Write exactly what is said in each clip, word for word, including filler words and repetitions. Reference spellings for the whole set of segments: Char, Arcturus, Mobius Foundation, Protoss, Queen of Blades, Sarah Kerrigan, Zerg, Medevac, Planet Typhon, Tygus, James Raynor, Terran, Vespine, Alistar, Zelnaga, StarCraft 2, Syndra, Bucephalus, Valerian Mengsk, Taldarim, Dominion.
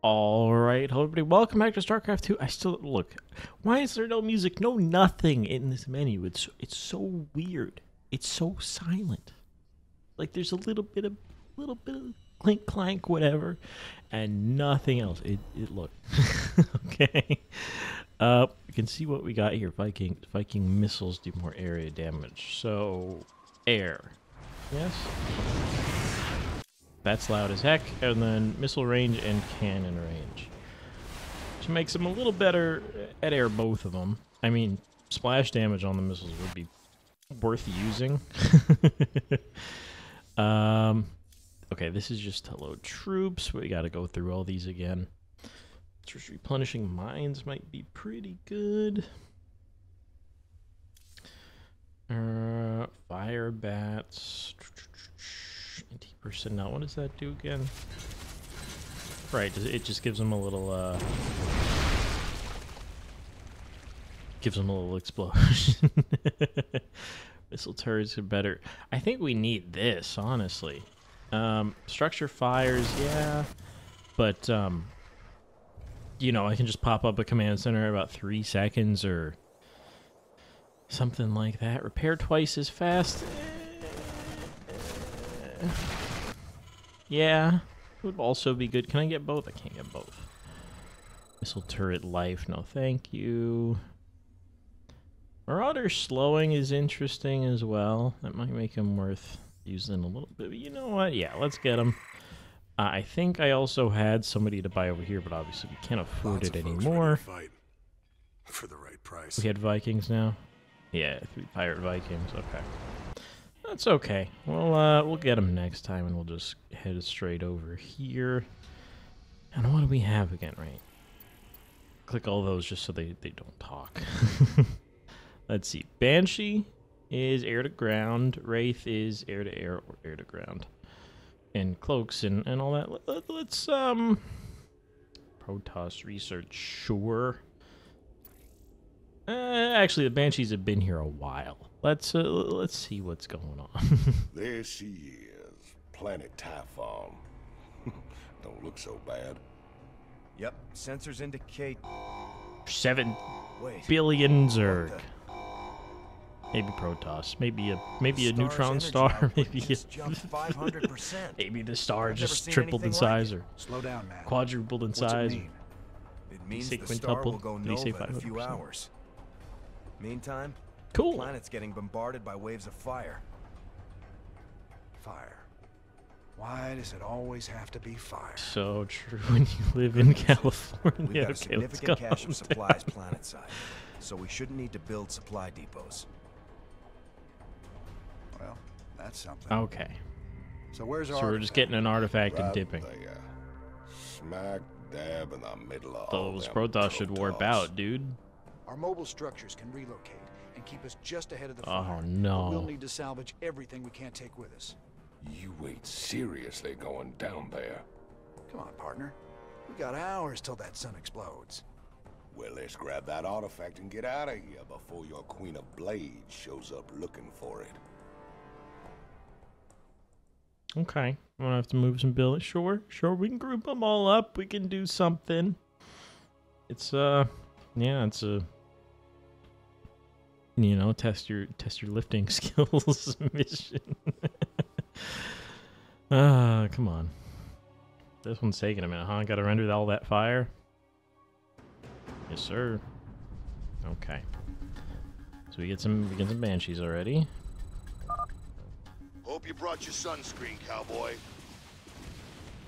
All right, hello everybody, welcome back to StarCraft two. I still, look, why is there no music, no nothing in this menu? It's it's so weird. It's so silent. Like there's a little bit of, little bit of clink, clank, whatever, and nothing else. It, it look, okay. Uh, you can see what we got here. Viking, Viking missiles do more area damage. So, air, yes. That's loud as heck, and then missile range and cannon range, which makes them a little better at air, both of them. I mean, splash damage on the missiles would be worth using. um, okay, this is just hello troops. We got to go through all these again. Just replenishing mines might be pretty good. Uh, fire bats. Anti-person now, what does that do again? Right, it just gives them a little, uh... gives them a little explosion. Missile turrets are better. I think we need this, honestly. Um, structure fires, yeah. But, um... you know, I can just pop up a command center in about three seconds or... something like that. Repair twice as fast. Yeah, it would also be good. Can I get both? I can't get both. Missile turret life, no thank you. Marauder slowing is interesting as well. That might make him worth using a little bit. But you know what? Yeah, let's get him. Uh, I think I also had somebody to buy over here, but obviously we can't afford it anymore. Fight for the right price. We had Vikings now. Yeah, three pirate Vikings. Okay. That's okay. Well, uh, we'll get them next time, and we'll just head straight over here. And what do we have again, right? Click all those just so they, they don't talk. Let's see. Banshee is air-to-ground. Wraith is air-to-air or air-to-ground. And cloaks and, and all that. Let, let's, um... Protoss research, sure. Uh, actually, the Banshees have been here a while. Let's uh, let's see what's going on. There she is, Planet Typhon. Don't look so bad. Yep, sensors indicate seven Wait. billion Zerg. Maybe Protoss. Maybe a maybe the a neutron star. Maybe a, maybe the star I've just tripled in size like or Slow down, man. quadrupled in What's size. It, mean? it means the star will go nova in a few hours. Meantime. Cool. The planet's getting bombarded by waves of fire. Fire. Why does it always have to be fire? So true when you live in California. We've got a significant cache of supplies planetside, so we shouldn't need to build supply depots. Well, that's something. Okay. So where's our So we're artifact? just getting an artifact right and dipping. There. Smack dab in the middle of Those Protoss should warp out, dude. Our mobile structures can relocate. And keep us just ahead of the fire. Oh no! We'll need to salvage everything we can't take with us. You ain't seriously going down there. Come on, partner. We got hours till that sun explodes. Well, let's grab that artifact and get out of here before your Queen of Blades shows up looking for it. Okay, I'm gonna have to move some buildings. Sure, sure. We can group them all up. We can do something. It's uh, yeah, it's a. Uh, You know, test your test your lifting skills mission. Ah, uh, come on. This one's taking a minute, huh? Gotta render all that fire. Yes, sir. Okay. So we get some we get some banshees already. Hope you brought your sunscreen, cowboy.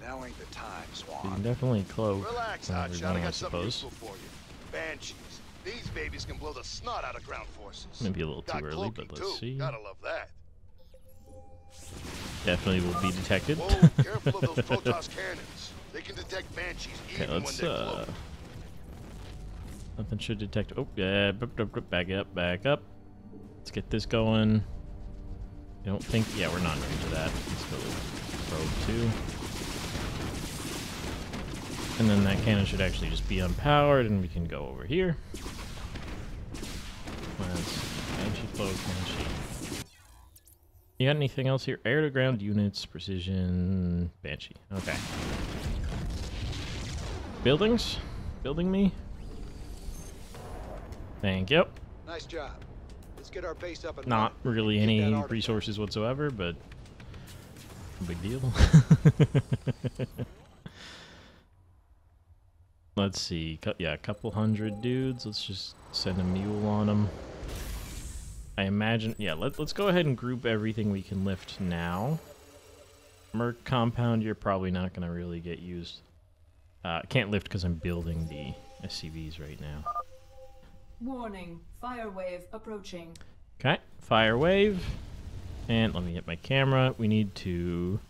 Now ain't the time, Swan. You can definitely cloak. Relax, Hotshot. I got something useful for you. Banshees. These babies can blow the snot out of ground forces. Maybe a little too early, but let's see. Gotta love that. Definitely will be detected. Whoa, careful of those Protoss cannons. They can detect banshees even when they're close. Nothing should detect. Oh, yeah. Back up, back up. Let's get this going. I don't think. Yeah, we're not ready for that. Let's go with Probe two. And then that cannon should actually just be unpowered, and we can go over here. Banshee flow, Banshee. You got anything else here? Air to ground units, precision, Banshee. Okay. Buildings? Building me? Thank you. Nice job. Let's get our base up and not really any resources whatsoever, but no big deal. Let's see. Yeah, a couple hundred dudes. Let's just send a mule on them. I imagine. Yeah, let, let's go ahead and group everything we can lift now. Merc compound, you're probably not going to really get used. Uh, can't lift because I'm building the S C Vs right now. Warning, fire wave approaching. Okay, fire wave. And let me get my camera. We need to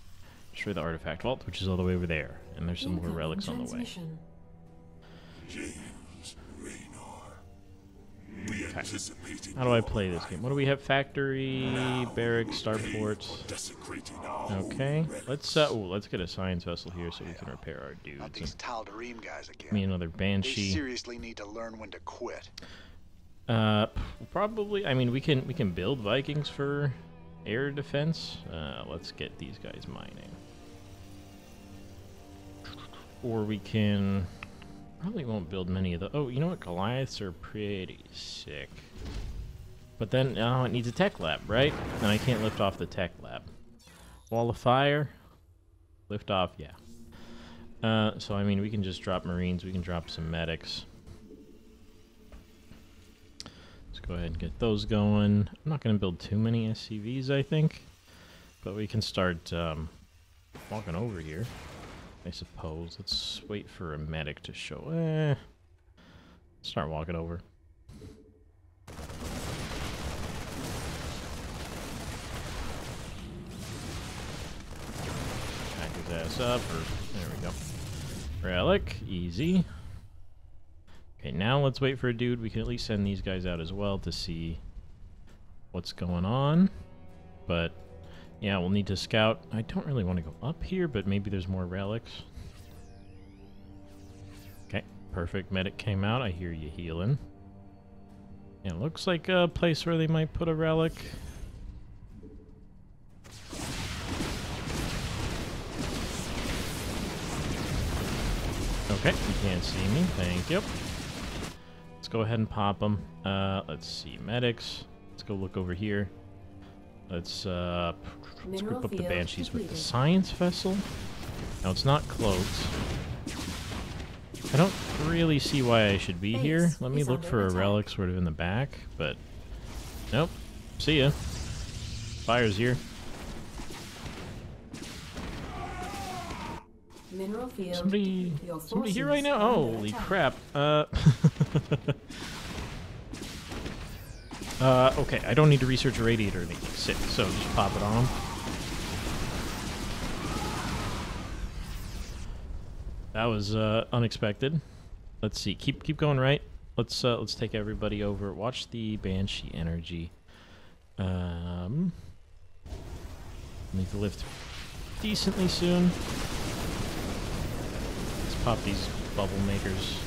destroy the artifact vault, which is all the way over there. And there's some Incoming more relics on the way. James Raynor. We anticipated. How do I play this game? What do we have? Factory, now barracks, starports. Okay, let's uh, ooh, let's get a science vessel here so we can repair our dudes. Not these Taldarim guys again. Me another banshee. They seriously need to learn when to quit. Uh, probably. I mean, we can we can build Vikings for air defense. Uh, let's get these guys mining, or we can. Probably won't build many of the. Oh, you know what? Goliaths are pretty sick. But then, oh, it needs a tech lab, right? And I can't lift off the tech lab. Wall of fire. Lift off, yeah. Uh, so, I mean, we can just drop Marines. We can drop some medics. Let's go ahead and get those going. I'm not going to build too many S C Vs, I think. But we can start um, walking over here, I suppose. Let's wait for a medic to show. Eh. Start walking over. Back his ass up. Or, there we go. Relic. Easy. Okay, now let's wait for a dude. We can at least send these guys out as well to see what's going on. But yeah, we'll need to scout. I don't really want to go up here, but maybe there's more relics. Okay, perfect. Medic came out. I hear you healing. Yeah, looks like a place where they might put a relic. Okay, you can't see me. Thank you. Let's go ahead and pop them. Uh, let's see. Medics. Let's go look over here. Let's, uh, let's group up the banshees completed. With the science vessel. Now, it's not closed. I don't really see why I should be Thanks. Here. Let me He's look for a attack. Relic sort of in the back, but nope. See ya. Fire's here. Mineral field. Somebody, somebody here right now? Holy attack. Crap. Uh... Uh, okay, I don't need to research a radiator to sick, so just pop it on them. That was uh, unexpected. Let's see, keep keep going right. Let's uh, let's take everybody over. Watch the Banshee energy. Um, need to lift decently soon. Let's pop these bubble makers.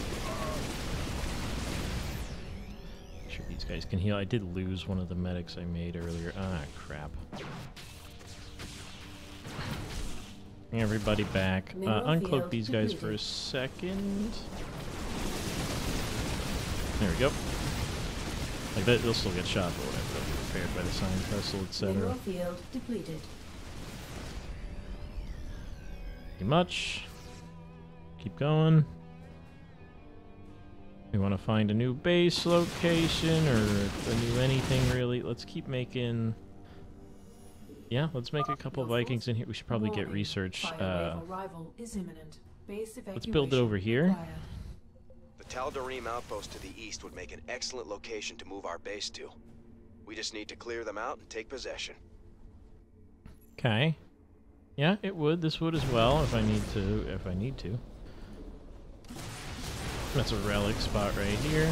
These guys can heal. I did lose one of the medics I made earlier. Ah, crap. Bring everybody back. Uh, uncloak these guys for a second. There we go. Like that, they'll still get shot, but whatever. Prepared by the science vessel, et cetera. Pretty much. Keep going. We want to find a new base location or a new anything, really. Let's keep making. Yeah, let's make a couple Vikings in here. We should probably get research. Uh, let's build it over here. The Taldarim outpost to the east would make an excellent location to move our base to. We just need to clear them out and take possession. Okay. Yeah, it would. This would as well if I need to. If I need to. That's a relic spot right here.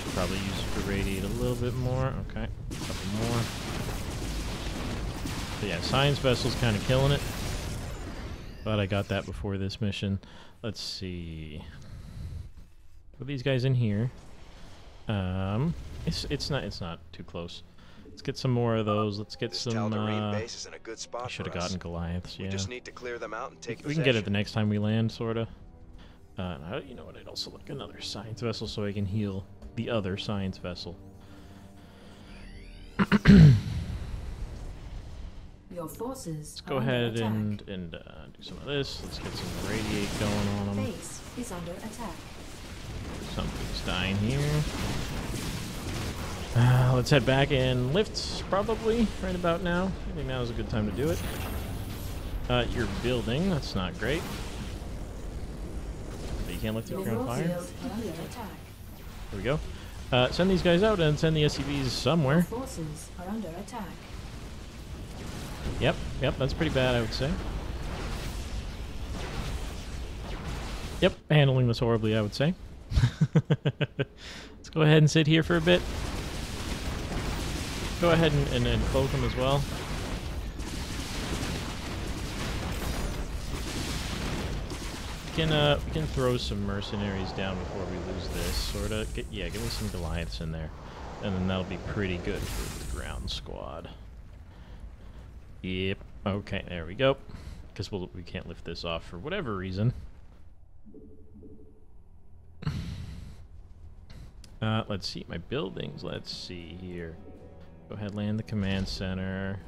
Should probably use it to radiate a little bit more. Okay, a couple more. But yeah, science vessel's kind of killing it. But I got that before this mission. Let's see. Put these guys in here. Um, it's it's not it's not too close. Let's get some more of those. Let's get this some. Uh, base is in a good spot. I should have gotten Goliaths. Yeah. We just need to clear them out and take. We possession. Can get it the next time we land, sorta. Uh, you know what? I'd also like another science vessel so I can heal the other science vessel. Your forces. Let's go ahead and and uh, do some of this. Let's get some radiate going on them. Base is under attack. Something's dying here. Uh, let's head back and lift, probably, right about now. I think now is a good time to do it. Uh, you're building, that's not great. But you can't lift it if you're on fire. There we go. Uh, send these guys out and send the S C Vs somewhere. Forces are under attack. Yep, yep, that's pretty bad, I would say. Yep, handling this horribly, I would say. Let's go ahead and sit here for a bit. Go ahead and, and, and cloak them as well. We can uh, we can throw some mercenaries down before we lose this. Sorta. Get, yeah, give me some Goliaths in there, and then that'll be pretty good for the ground squad. Yep. Okay. There we go. Because we'll, we can't lift this off for whatever reason. Uh, let's see my buildings. Let's see here. Go ahead, land the command center,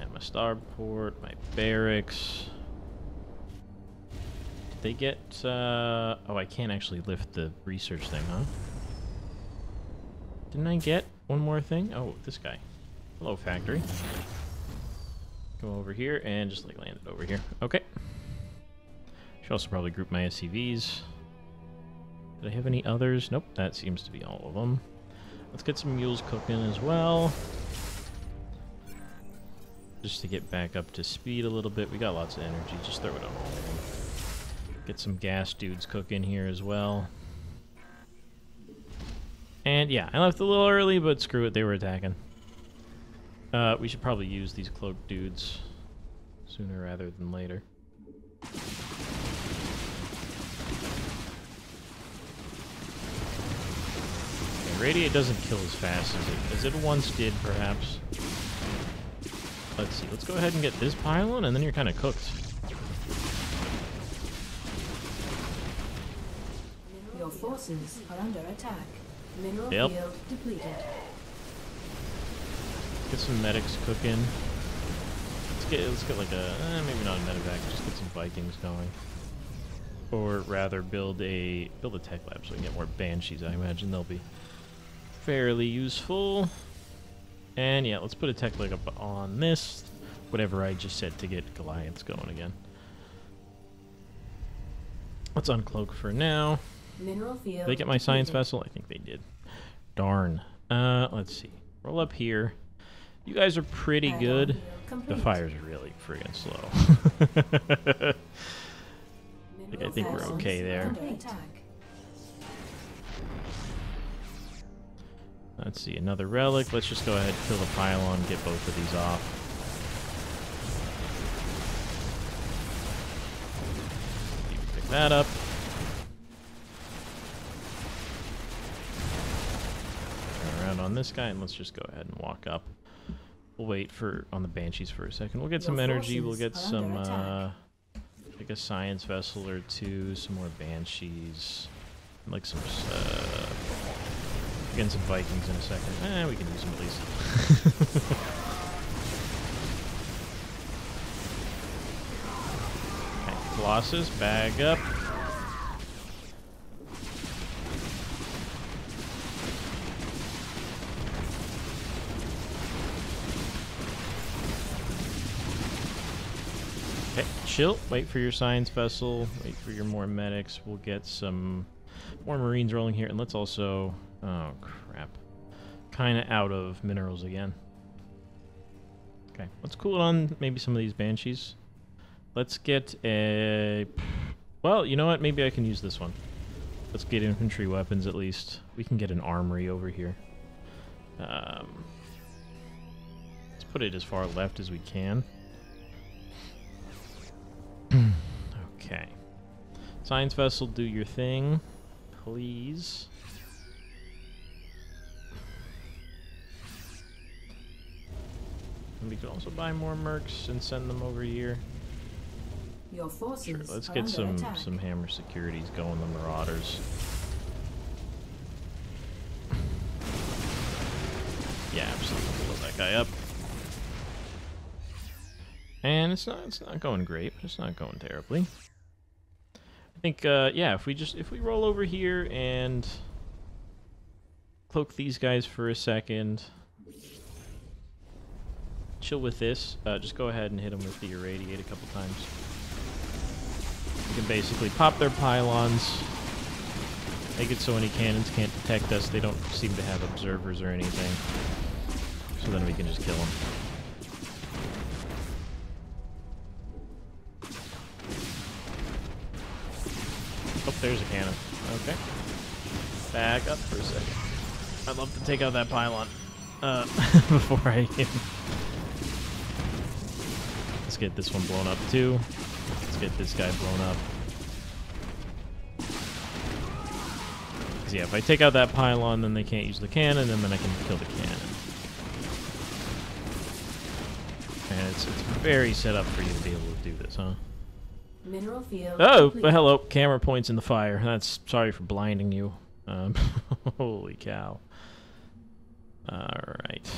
and my starport, my barracks. Did they get, uh, oh, I can't actually lift the research thing, huh? Didn't I get one more thing? Oh, this guy. Hello, factory. Go over here and just, like, land it over here. Okay. Should also probably group my S C Vs. Did I have any others? Nope, that seems to be all of them. Let's get some mules cooking as well. Just to get back up to speed a little bit. We got lots of energy. Just throw it on. Get some gas dudes cooking here as well. And yeah, I left a little early, but screw it. They were attacking. Uh, we should probably use these cloaked dudes sooner rather than later. Radiate doesn't kill as fast as it, as it once did, perhaps. Let's see. Let's go ahead and get this pylon, and then you're kind of cooked. Your forces are under attack. Mineral yep. Field depleted. Get some medics cooking. Let's get let's get like a eh, maybe not a medevac. Just get some Vikings going. Or rather, build a build a tech lab so we can get more banshees. I imagine they'll be fairly useful. And yeah, let's put a tech leg up on this, whatever I just said to get Goliaths going again. Let's uncloak for now. Mineral field. Did they get my science vessel? I think they did. Darn. Uh, let's see. Roll up here. You guys are pretty good. The fire's really friggin' slow. I think we're okay there. Let's see, another relic. Let's just go ahead, kill the pylon, get both of these off. You can pick that up. Turn around on this guy, and let's just go ahead and walk up. We'll wait for on the banshees for a second. We'll get some energy. We'll get some, uh, like a science vessel or two, some more banshees, and like some. Uh, Again, some Vikings in a second. Eh, we can use them at least. Okay, Colossus, bag up. Okay, chill. Wait for your science vessel. Wait for your more medics. We'll get some more Marines rolling here, and let's also. Oh, crap. Kind of out of minerals again. Okay, let's cool on maybe some of these banshees. Let's get a... Well, you know what? Maybe I can use this one. Let's get infantry weapons at least. We can get an armory over here. Um, let's put it as far left as we can. Okay. Science vessel, do your thing. Please. we could also buy more mercs and send them over here. Your forces sure, let's get some, some hammer securities going, the marauders. Yeah, absolutely. Blow that guy up. And it's not it's not going great, but it's not going terribly. I think uh yeah, if we just if we roll over here and cloak these guys for a second. Chill with this. Uh just go ahead and hit them with the irradiate a couple times. You can basically pop their pylons. Make it so any cannons can't detect us. They don't seem to have observers or anything. So then we can just kill them. Oh, there's a cannon. Okay. Back up for a second. I'd love to take out that pylon uh, before I can. Let's get this one blown up too. Let's get this guy blown up. Yeah, if I take out that pylon, then they can't use the cannon, and then I can kill the cannon. And it's, it's very set up for you to be able to do this, huh? Mineral field. Oh, well, hello. Camera points in the fire. That's sorry for blinding you. Um, holy cow. All right.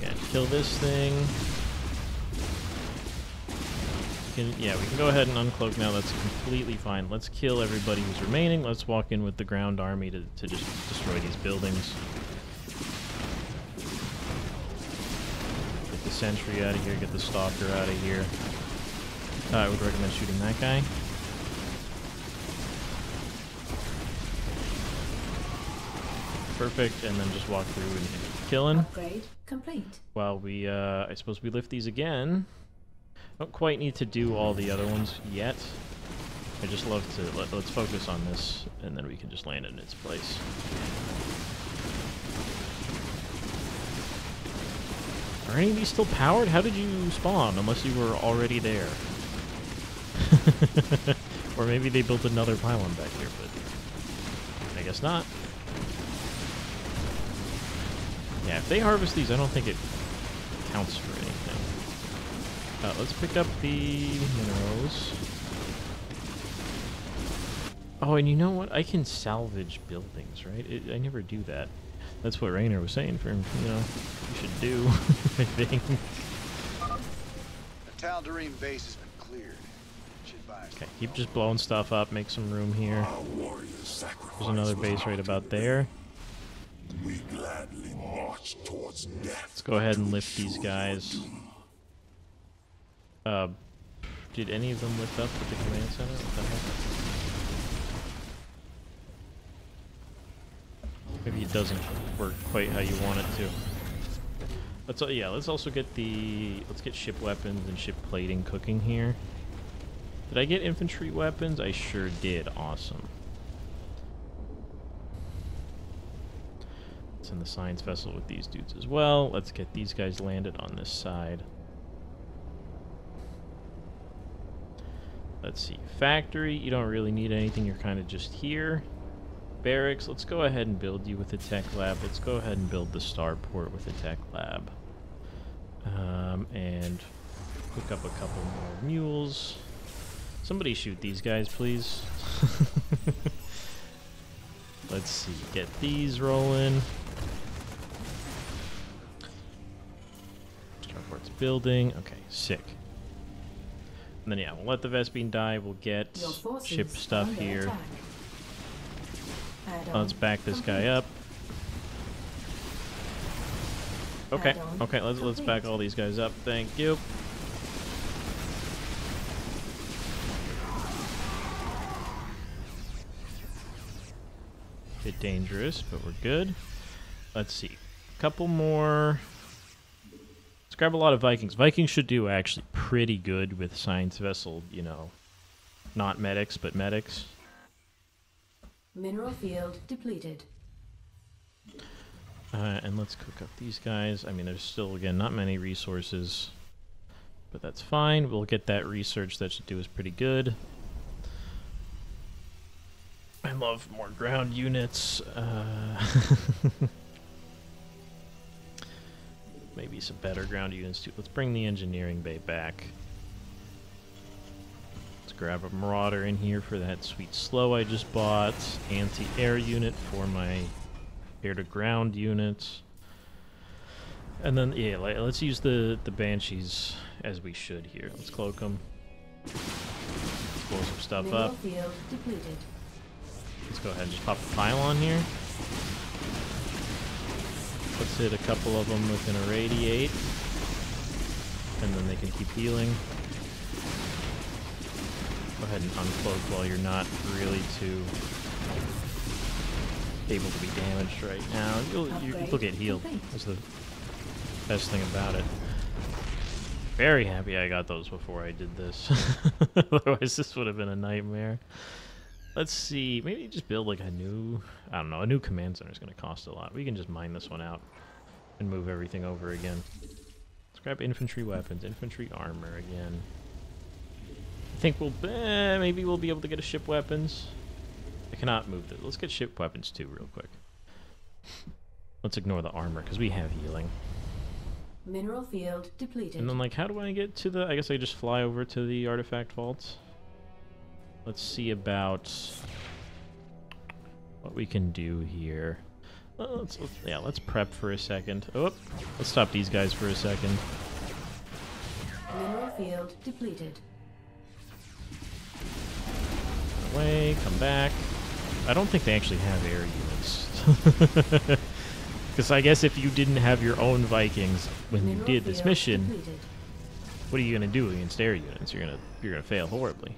Gotta kill this thing. Can, yeah, we can go ahead and uncloak now. That's completely fine. Let's kill everybody who's remaining. Let's walk in with the ground army to, to just destroy these buildings. Get the sentry out of here. Get the stalker out of here. Uh, I would recommend shooting that guy. Perfect. And then just walk through and kill him. Upgrade complete. While we, uh, I suppose we lift these again. Don't quite need to do all the other ones yet. I just love to let, let's focus on this, and then we can just land it in its place. Are any of these still powered? How did you spawn unless you were already there? Or maybe they built another pylon back here, but I guess not. Yeah, if they harvest these, I don't think it counts for anything. Uh, let's pick up the minerals. Oh, and you know what? I can salvage buildings, right? It, I never do that. That's what Raynor was saying for him. You know, you should do. I think. The Taldarim base has been cleared. Should buy okay, keep just blowing stuff up. Make some room here. There's another base right about there. We gladly march towards death. Let's go ahead and lift these guys. Uh, did any of them lift up with the command center? What the heck? Maybe it doesn't work quite how you want it to. Let's uh, yeah, let's also get the let's get ship weapons and ship plating cooking here. Did I get infantry weapons? I sure did. Awesome. Let's send the science vessel with these dudes as well. Let's get these guys landed on this side. Let's see. Factory, you don't really need anything. You're kind of just here. Barracks, let's go ahead and build you with a tech lab. Let's go ahead and build the starport with a tech lab. Um, and hook up a couple more mules. Somebody shoot these guys, please. Let's see. Get these rolling. Starport's building. Okay, sick. And then, yeah, we'll let the Vespine die. We'll get ship stuff here. Let's back this guy up. Okay, okay, let's let's back all these guys up. Thank you. Bit dangerous, but we're good. Let's see. A couple more. Grab a lot of Vikings. Vikings should do actually pretty good with science vessel, you know, not medics, but medics. Mineral field depleted. Uh, and let's cook up these guys. I mean, there's still, again, not many resources, but that's fine. We'll get that research. That should do us pretty good. Uh, I love more ground units. Uh, maybe some better ground units too. Let's bring the engineering bay back. Let's grab a marauder in here for that sweet slow I just bought. Anti-air unit for my air-to-ground units. And then, yeah, let's use the, the Banshees as we should here. Let's cloak them. Let's blow some stuff up. Let's go ahead and just pop a pylon here. Let's hit a couple of them with an irradiate. And then they can keep healing. Go ahead and uncloak while you're not really too able to be damaged right now. You'll, you, you'll get healed. That's the best thing about it. Very happy I got those before I did this. Otherwise this would have been a nightmare. Let's see, maybe just build like a new, I don't know, a new command center is going to cost a lot. We can just mine this one out and move everything over again. Let's grab infantry weapons, infantry armor again. I think we'll, eh, maybe we'll be able to get a ship weapons. I cannot move this. Let's get ship weapons too real quick. Let's ignore the armor because we have healing. Mineral field depleted. And then, like, how do I get to the... I guess I just fly over to the artifact vaults. Let's see about what we can do here. Well, let's, let's, yeah, let's prep for a second. Oh, let's stop these guys for a second. Mineral field depleted. Away, come back. I don't think they actually have air units. Because I guess if you didn't have your own Vikings when you did this mission, what are you gonna do against air units? You're gonna you're gonna fail horribly.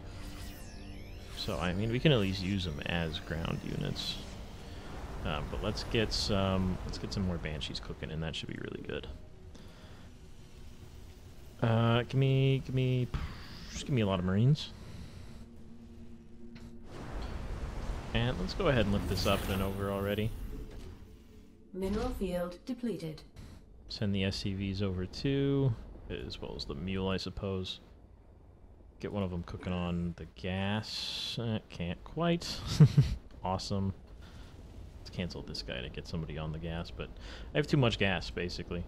So I mean, we can at least use them as ground units. Um, but let's get some let's get some more Banshees cooking, and that should be really good. Uh, give me give me just give me a lot of Marines. And let's go ahead and lift this up and over already. Mineral field depleted. Send the S C Vs over too, as well as the mule, I suppose. Get one of them cooking on the gas. Uh, can't quite. Awesome. Let's cancel this guy to get somebody on the gas, but I have too much gas, basically.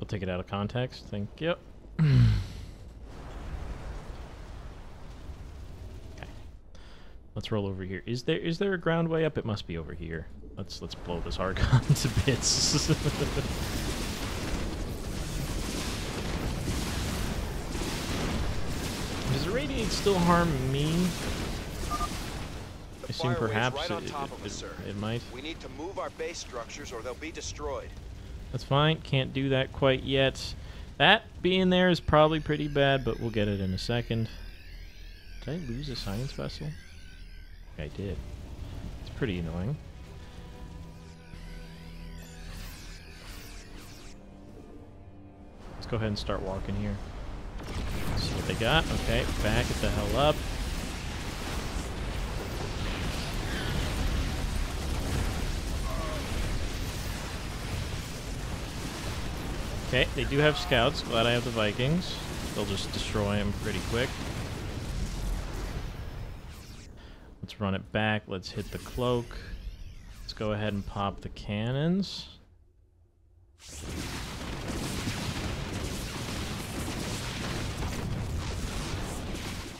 We'll take it out of context. Thank you. Okay. Let's roll over here. Is there is there a ground way up? It must be over here. Let's let's blow this Argon to bits. Does irradiate still harm me? I assume perhaps it, it, it, it might. We need to move our base structures, or they'll be destroyed. That's fine. Can't do that quite yet. That being there is probably pretty bad, but we'll get it in a second. Did I lose a science vessel? I did. It's pretty annoying. Go ahead and start walking here. Let's see what they got. Okay, back it the hell up. Okay, they do have scouts. Glad I have the Vikings. They'll just destroy them pretty quick. Let's run it back. Let's hit the cloak. Let's go ahead and pop the cannons.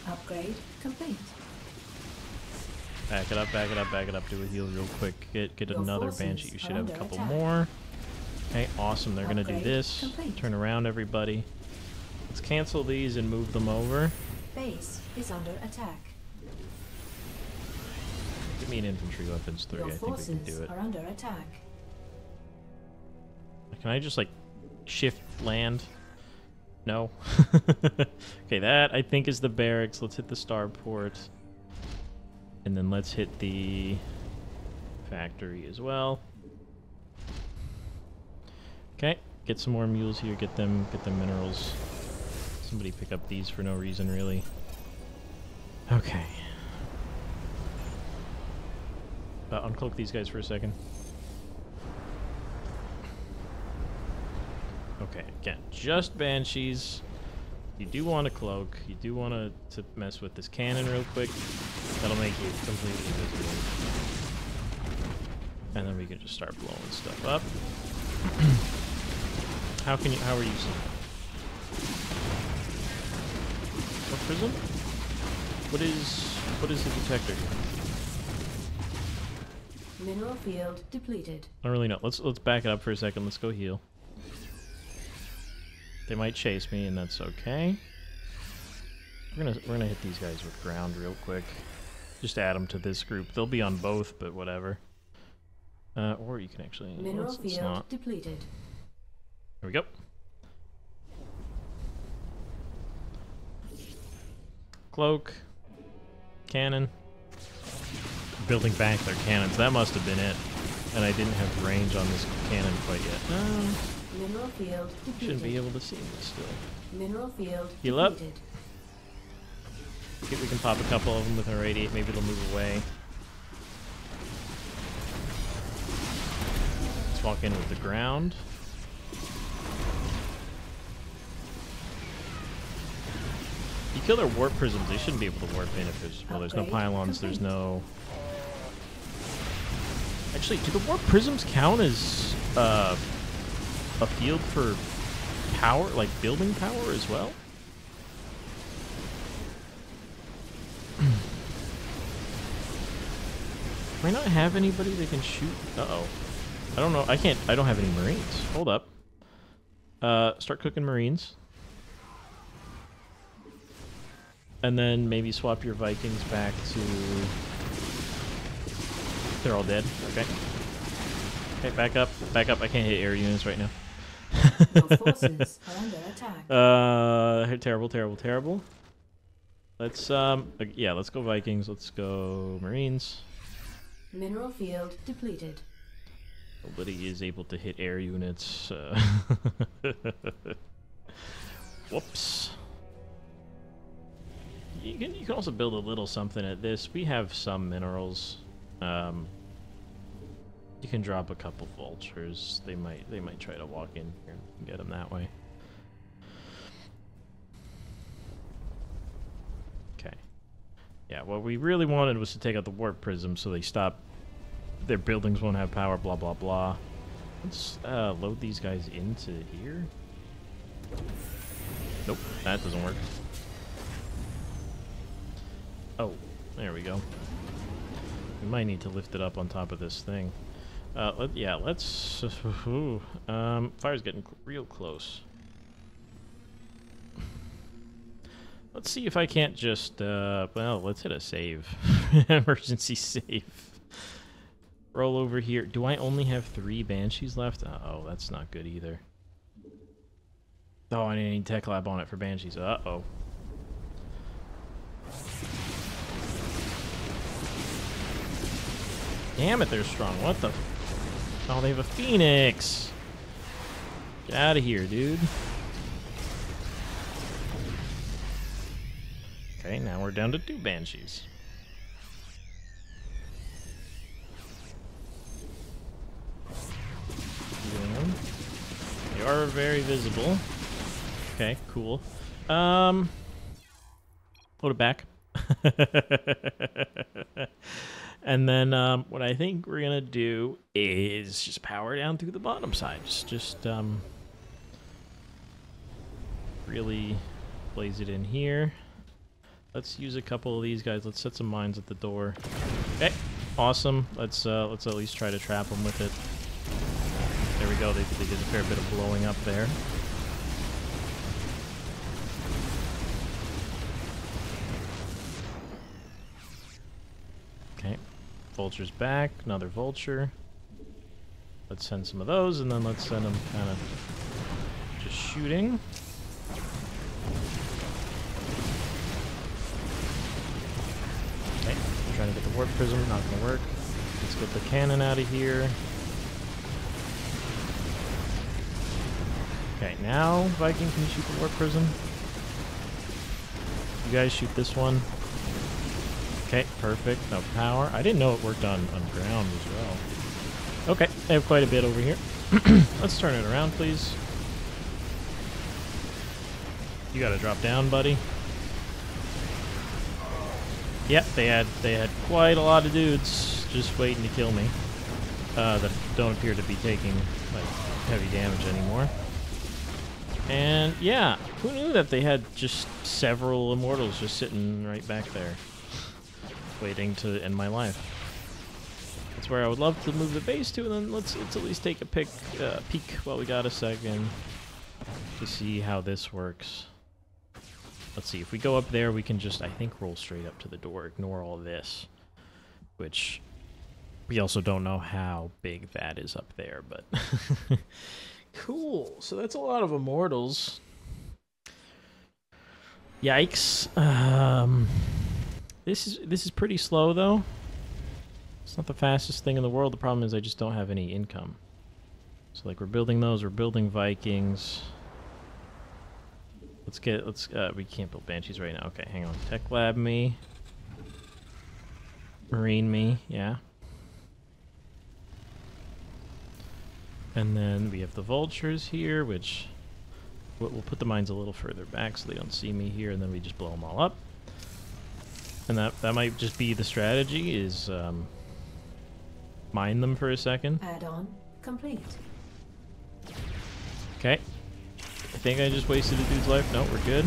Upgrade complete. Back it up, back it up, back it up. Do a heal real quick. Get get Your another Banshee. You should have a couple attack. more. Okay, awesome. They're Upgrade gonna do this. Complete. Turn around, everybody. Let's cancel these and move them over. Base is under attack. Give me an infantry weapons three. Your I think we can do it. Are under attack. Can I just like shift land? No. Okay, that I think is the barracks. Let's hit the starport. And then let's hit the factory as well. Okay, get some more mules here, get them get them minerals. Somebody pick up these for no reason really. Okay. Uh, uncloak these guys for a second. Okay, again, just Banshees. You do want to cloak. You do want to mess with this cannon real quick. That'll make you completely invisible. And then we can just start blowing stuff up. How can you, how are you seeing? What prism? What is, what is the detector here? Mineral field depleted. I don't really know. Let's, let's back it up for a second. Let's go heal. They might chase me and that's okay. We're gonna, we're gonna hit these guys with ground real quick. Just add them to this group. They'll be on both, but whatever. Uh, or you can actually... Mineral let's, let's field not. depleted. There we go. Cloak. Cannon. Building back their cannons. That must have been it. And I didn't have range on this cannon quite yet. No. Mineral field depleted. Shouldn't be able to see this still. Mineral field Heal up. Depleted. I think we can pop a couple of them with our radiate. Maybe they'll move away. Let's walk in with the ground. You kill their warp prisms. They shouldn't be able to warp in if there's... Well, there's no pylons. There's no... Actually, do the warp prisms count as uh, a field for power? Like, building power as well? Do I not have anybody that can shoot? Uh-oh. I don't know. I can't... I don't have any Marines. Hold up. Uh, start cooking Marines. And then maybe swap your Vikings back to... They're all dead. Okay. Okay, back up. Back up. I can't hit air units right now. Your forces are under attack. Uh, terrible, terrible, terrible. Let's, um... yeah, let's go Vikings. Let's go Marines. Mineral field depleted. Nobody is able to hit air units. Uh, whoops. You can, you can also build a little something at this. We have some minerals. Um, you can drop a couple vultures. They might they might try to walk in here and get them that way. Yeah, what we really wanted was to take out the warp prism so they stop. Their buildings won't have power, blah, blah, blah. Let's uh, load these guys into here. Nope, that doesn't work. Oh, there we go. We might need to lift it up on top of this thing. Uh, let, yeah, let's... Ooh, um, fire's getting real close. Let's see if I can't just, uh, well, let's hit a save. Emergency save. Roll over here. Do I only have three Banshees left? Uh-oh, that's not good either. Oh, I need Tech Lab on it for Banshees. Uh-oh. Damn it, they're strong. What the? Oh, they have a Phoenix. Get out of here, dude. Okay, now we're down to two Banshees. They are very visible. Okay, cool. Um, hold it back. And then um, what I think we're gonna do is just power down through the bottom side. Just, just um, really blaze it in here. Let's use a couple of these guys. Let's set some mines at the door. Okay, awesome. Let's uh, let's at least try to trap them with it. There we go. They, they did a fair bit of blowing up there. Okay, vulture's back. Another vulture. Let's send some of those, and then let's send them kind of just shooting. Trying to get the warp prism, not gonna work. Let's get the cannon out of here. Okay, now Viking can shoot the warp prism. You guys shoot this one. Okay, perfect. No power. I didn't know it worked on, on ground as well. Okay, I have quite a bit over here. Let's turn it around, please. You gotta drop down, buddy. Yep, they had they had quite a lot of dudes just waiting to kill me. Uh, that don't appear to be taking like heavy damage anymore. And yeah, who knew that they had just several immortals just sitting right back there, waiting to end my life. That's where I would love to move the base to, and then let's let's at least take a pick, uh, peek while we got a second to see how this works. Let's see, if we go up there, we can just, I think, roll straight up to the door, ignore all this. Which, we also don't know how big that is up there, but... cool, so that's a lot of immortals. Yikes. Um, this is, this is pretty slow, though. It's not the fastest thing in the world. The problem is I just don't have any income. So, like, we're building those, we're building Vikings... Let's get, let's, uh, we can't build Banshees right now. Okay, hang on. Tech lab me. Marine me, yeah. And then we have the vultures here, which... We'll, we'll put the mines a little further back so they don't see me here, and then we just blow them all up. And that, that might just be the strategy, is, um... mine them for a second. Add-on complete. Okay. I think I just wasted a dude's life. No, we're good.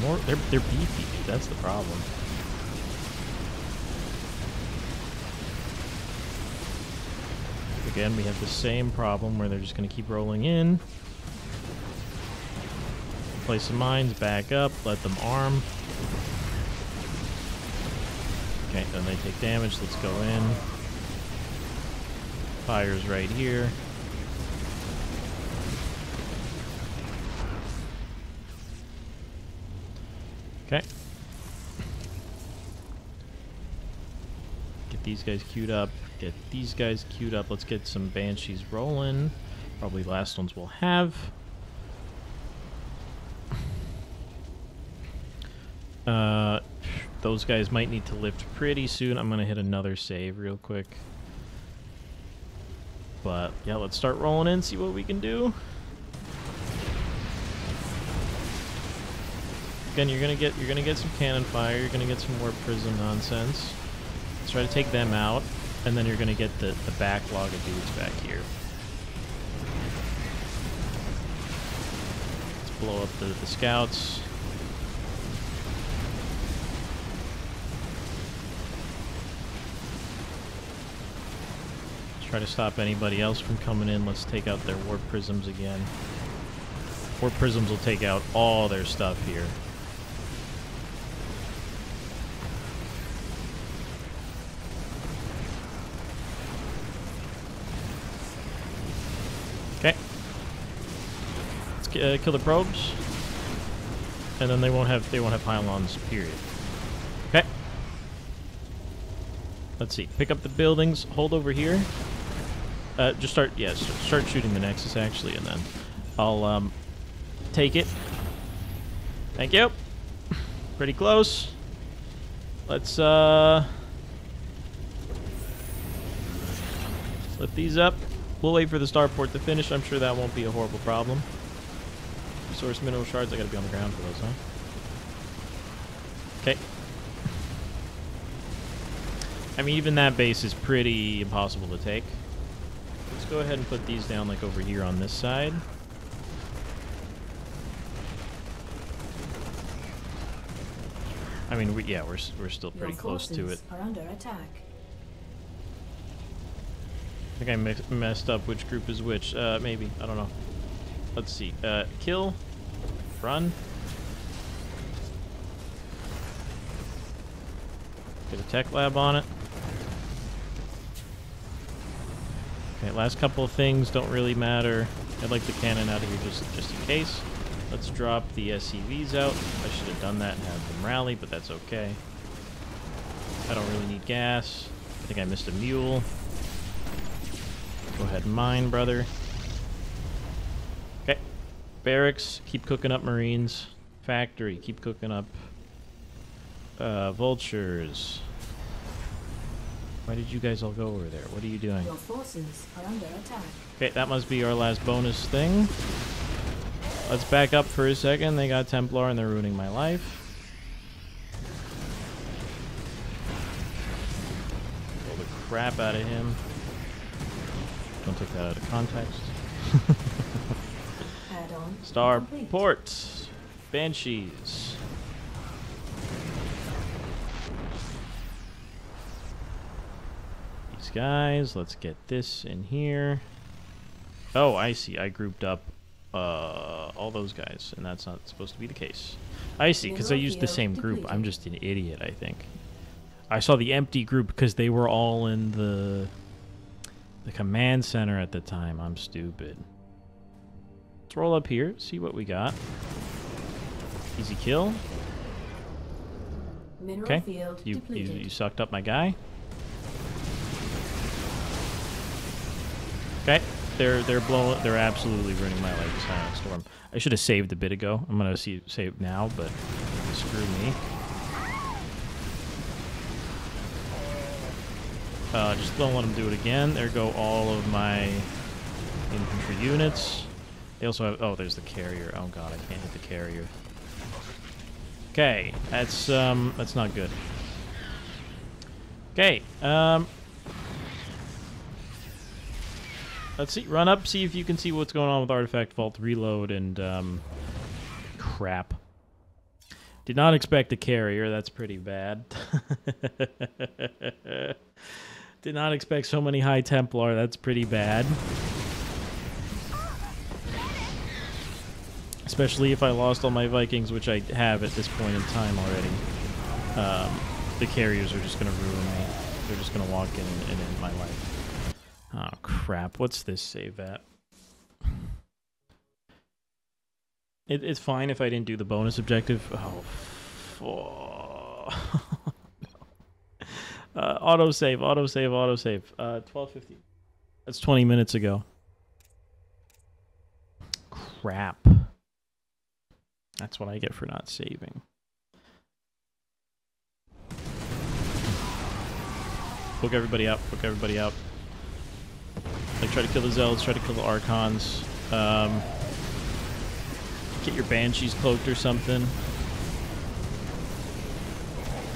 More, they're they're beefy, dude. That's the problem. Again, we have the same problem where they're just gonna keep rolling in. Place some mines, back up, let them arm. Okay, then they take damage. Let's go in. Fire's right here. Okay. Get these guys queued up. Get these guys queued up. Let's get some Banshees rolling. Probably last ones we'll have. Uh, those guys might need to lift pretty soon. I'm going to hit another save real quick. But, yeah, let's start rolling in, see what we can do. Again, you're gonna get you're gonna get some cannon fire, you're gonna get some warp prism nonsense. Let's try to take them out, and then you're gonna get the, the backlog of dudes back here. Let's blow up the, the scouts. Try to stop anybody else from coming in. Let's take out their warp prisms again. Warp prisms will take out all their stuff here. Okay. Let's uh, kill the probes, and then they won't have they won't have pylons. Period. Okay. Let's see. Pick up the buildings. Hold over here. Uh, just start, yeah, start shooting the Nexus, actually, and then I'll, um, take it. Thank you. Pretty close. Let's, uh... flip these up. We'll wait for the starport to finish. I'm sure that won't be a horrible problem. Resource mineral shards, I gotta be on the ground for those, huh? Okay. I mean, even that base is pretty impossible to take. Let's go ahead and put these down, like, over here on this side. I mean, we, yeah, we're, we're still pretty close to it. Are under attack. I think I mix, messed up which group is which. Uh, maybe. I don't know. Let's see. Uh, kill. Run. Get a tech lab on it. Okay, last couple of things don't really matter. I'd like the cannon out of here just, just in case. Let's drop the S C Vs out. I should have done that and had them rally, but that's okay. I don't really need gas. I think I missed a mule. Go ahead and mine, brother. Okay. Barracks, keep cooking up Marines. Factory, keep cooking up uh, vultures. Why did you guys all go over there? What are you doing? Your forces are under attack. Okay, that must be our last bonus thing. Let's back up for a second. They got Templar and they're ruining my life. Pull the crap out of him. Don't take that out of context. Star ports. Banshees. These guys, let's get this in here. Oh, I see. I grouped up uh, all those guys, and that's not supposed to be the case. I see, because I used the same group. I'm just an idiot, I think. I saw the empty group because they were all in the the command center at the time. I'm stupid. Let's roll up here, see what we got. Easy kill. Mineral okay, field you, you, you sucked up my guy. Okay, they're they're blowing. They're absolutely ruining my life. Silent Storm. I should have saved a bit ago. I'm gonna see save now, but screw me. Uh, just don't let them do it again. There go all of my infantry units. They also have... Oh, there's the carrier. Oh, God, I can't hit the carrier. Okay, that's, um... That's not good. Okay, um... let's see. Run up, see if you can see what's going on with Artifact Vault, reload, and, um... crap. Did not expect a carrier. That's pretty bad. Did not expect so many High Templar. That's pretty bad. Especially if I lost all my Vikings, which I have at this point in time already. Um, the carriers are just going to ruin me. They're just going to walk in and end my life. Oh, crap. What's this save at? It, it's fine if I didn't do the bonus objective. Oh, oh. no. uh, autosave, autosave, autosave. Uh, twelve fifty. That's twenty minutes ago. Crap. That's what I get for not saving. Book everybody up. Book everybody up. Like, try to kill the Zealots. Try to kill the Archons. Um, get your Banshees cloaked or something.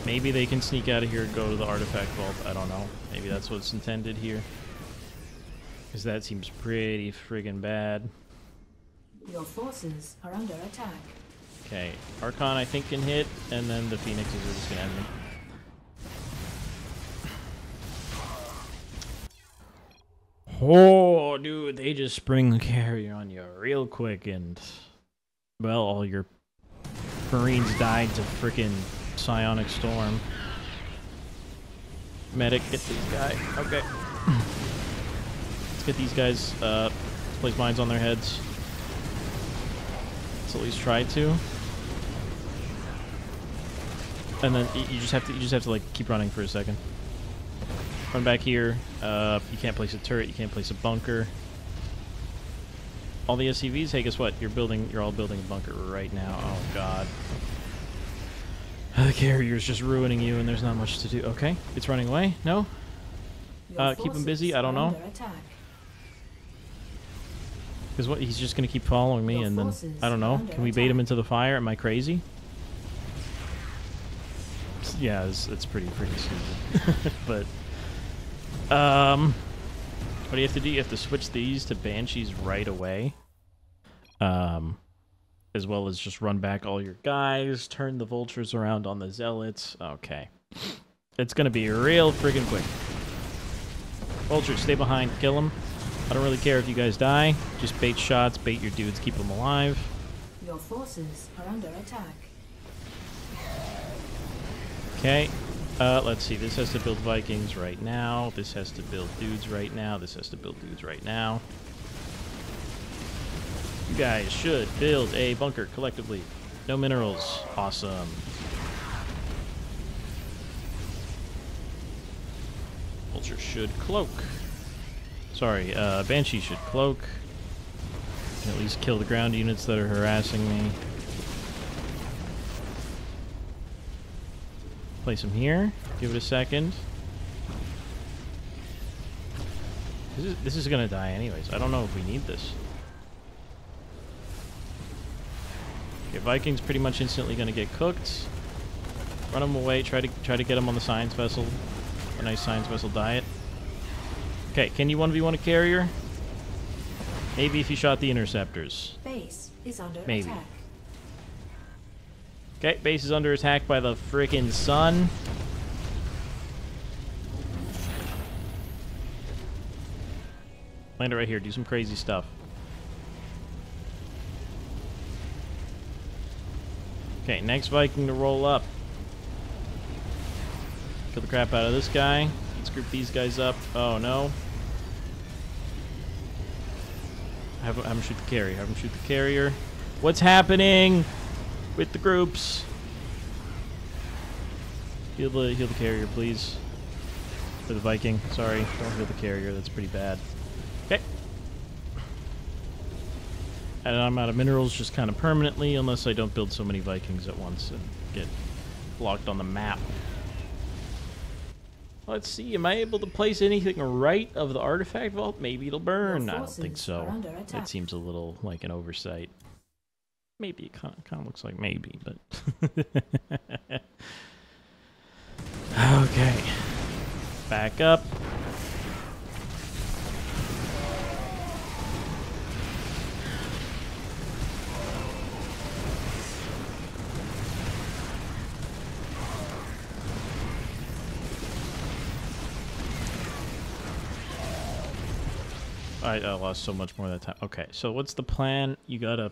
Maybe they can sneak out of here and go to the Artifact Vault. I don't know. Maybe that's what's intended here. Because that seems pretty friggin' bad. Your forces are under attack. Okay, Archon I think can hit, and then the Phoenixes are just gonna end me. Oh, dude, they just spring the carrier on you real quick, and well, all your Marines died to frickin' Psionic Storm. Medic, get this guy. Okay, let's get these guys. Uh, let's place mines on their heads. At least try to, and then you just have to you just have to like keep running for a second. Run back here. Uh, you can't place a turret. You can't place a bunker. All the S C Vs. Hey, guess what? You're building. You're all building a bunker right now. Oh God. The carrier's just ruining you, and there's not much to do. Okay, it's running away. No. Uh, keep him busy. I don't know. Because what he's just gonna keep following me, and then I don't know. Can we bait him into the fire? Am I crazy? Yeah, it's, it's pretty pretty stupid. But um, what do you have to do? You have to switch these to Banshees right away, um, as well as just run back all your guys, turn the vultures around on the Zealots. Okay, it's gonna be real friggin' quick. Vultures, stay behind, kill them. I don't really care if you guys die. Just bait shots, bait your dudes, keep them alive. Your forces are under attack. Okay, uh, let's see. This has to build Vikings right now. This has to build dudes right now. This has to build dudes right now. You guys should build a bunker collectively. No minerals. Awesome. Vulture should cloak. Sorry, uh, Banshee should cloak. And at least kill the ground units that are harassing me. Place them here. Give it a second. This is, this is gonna die anyways. I don't know if we need this. Your Viking's pretty much instantly going to get cooked. Run him away. Try to try to get him on the science vessel. A nice science vessel diet. Okay, can you one v one a carrier? Maybe if you shot the interceptors. Base is under Maybe. attack. Okay, base is under attack by the frickin' sun. Land it right here. Do some crazy stuff. Okay, next Viking to roll up. Kill the crap out of this guy. Let's group these guys up. Oh, no. Have, have him shoot the carrier. Have him shoot the carrier. What's happening with the groups? Heal the, heal the carrier, please. For the Viking. Sorry. Don't heal the carrier. That's pretty bad. Okay. And I'm out of minerals just kind of permanently, unless I don't build so many Vikings at once and get blocked on the map. Let's see, am I able to place anything right of the artifact vault? Maybe it'll burn. I don't think so. That seems a little like an oversight. Maybe it kind of looks like maybe, but... Okay. Back up. I uh, lost so much more that time. Okay, so what's the plan? You gotta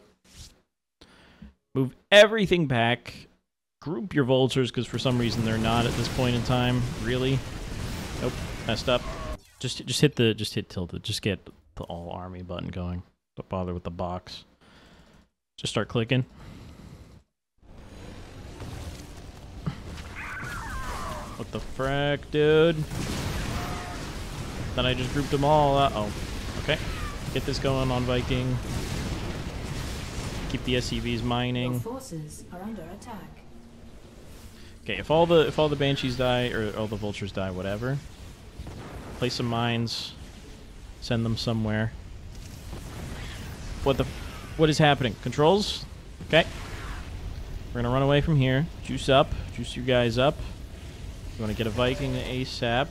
move everything back. Group your vultures, because for some reason they're not at this point in time. Really? Nope. Messed up. Just, just hit the, just hit tilde. Just get the all army button going. Don't bother with the box. Just start clicking. What the frick, dude? Then I just grouped them all. Uh oh. Okay, get this going on Viking. Keep the S C Vs mining. Your forces are under attack. Okay, if all the if all the banshees die or all the vultures die, whatever. Place some mines. Send them somewhere. What the? What is happening? Controls. Okay. We're gonna run away from here. Juice up. Juice you guys up. You want to get a Viking ASAP.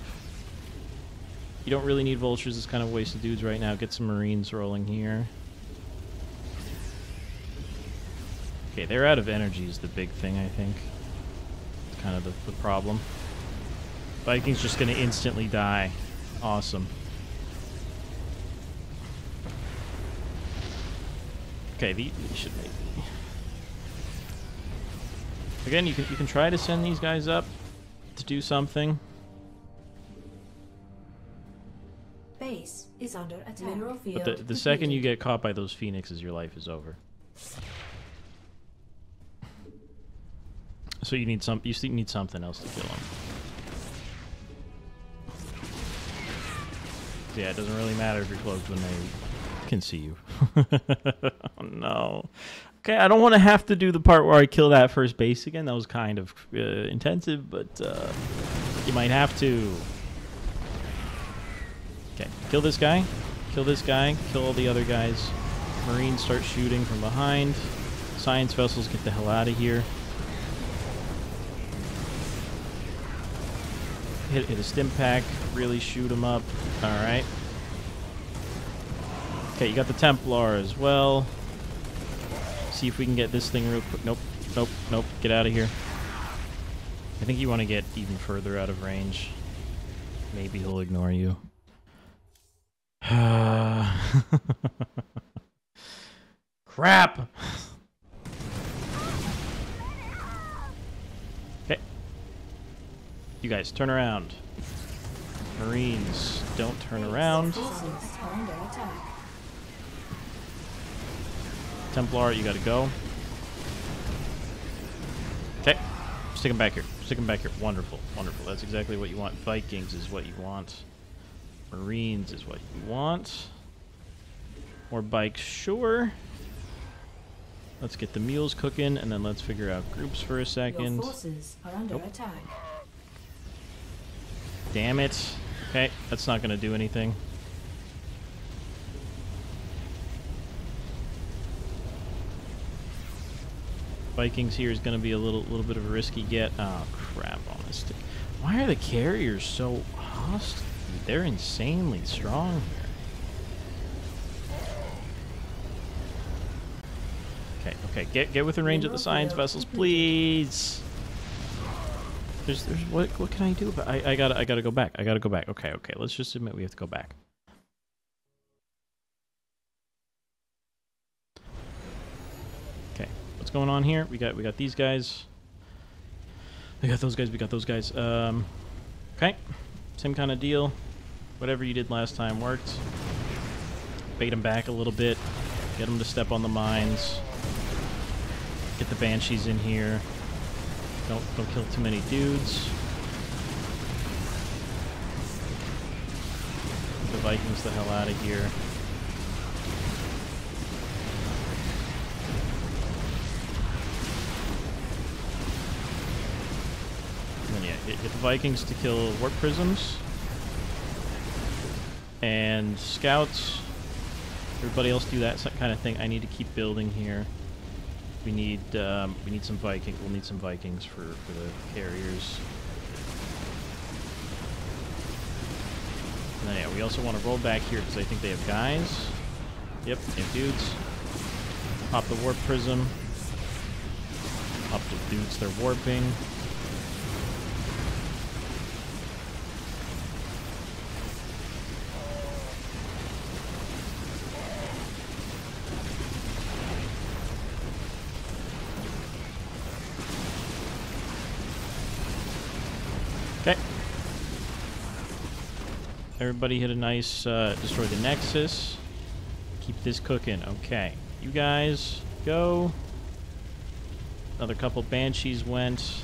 You don't really need vultures. It's kind of a waste of dudes right now. Get some marines rolling here. Okay, they're out of energy is the big thing, I think. It's kind of the, the problem. Viking's just going to instantly die. Awesome. Okay, these should maybe... Again, you can, you can try to send these guys up to do something. Base is under attack. Mineral field but the, the second you get caught by those phoenixes, your life is over. So you need some. You need something else to kill them. Yeah, it doesn't really matter if you're cloaked when they can see you. Oh no. Okay, I don't want to have to do the part where I kill that first base again. That was kind of uh, intensive, but uh, you might have to. Okay, kill this guy, kill this guy, kill all the other guys. Marines start shooting from behind. Science vessels, get the hell out of here. Hit, hit a stim pack, really shoot them up. All right. Okay, you got the Templar as well. See if we can get this thing real quick. Nope, nope, nope, get out of here. I think you want to get even further out of range. Maybe he'll ignore you. Uh, crap. Okay. You guys turn around. Marines, don't turn around. Templar, you gotta go. Okay. Stick them back here. Stick them back here. Wonderful. Wonderful. That's exactly what you want. Vikings is what you want. Marines is what you want. More bikes, sure. Let's get the meals cooking, and then let's figure out groups for a second. Your forces are under nope. attack. Damn it. Okay, that's not going to do anything. Vikings here is going to be a little little bit of a risky get. Oh, crap on this thing. Why are the carriers so hostile? They're insanely strong here. Okay, okay, get get within range of the science vessels, please. There's, there's what what can I do? About, I I gotta I gotta go back. I gotta go back. Okay, okay. Let's just admit we have to go back. Okay, what's going on here? We got we got these guys. We got those guys. We got those guys. Um, okay. Same kind of deal. Whatever you did last time worked. Bait them back a little bit. Get them to step on the mines. Get the banshees in here. Don't don't kill too many dudes. Get the Vikings the hell out of here. Get the Vikings to kill warp prisms and scouts. Everybody else do that kind of thing. I need to keep building here. We need um, we need some Vikings. We'll need some Vikings for for the carriers. And then, yeah, we also want to roll back here because I think they have guys. Yep, they have dudes. Pop the warp prism. Pop the dudes. They're warping. Everybody hit a nice, uh, destroy the Nexus. Keep this cooking. Okay. You guys, go. Another couple Banshees went.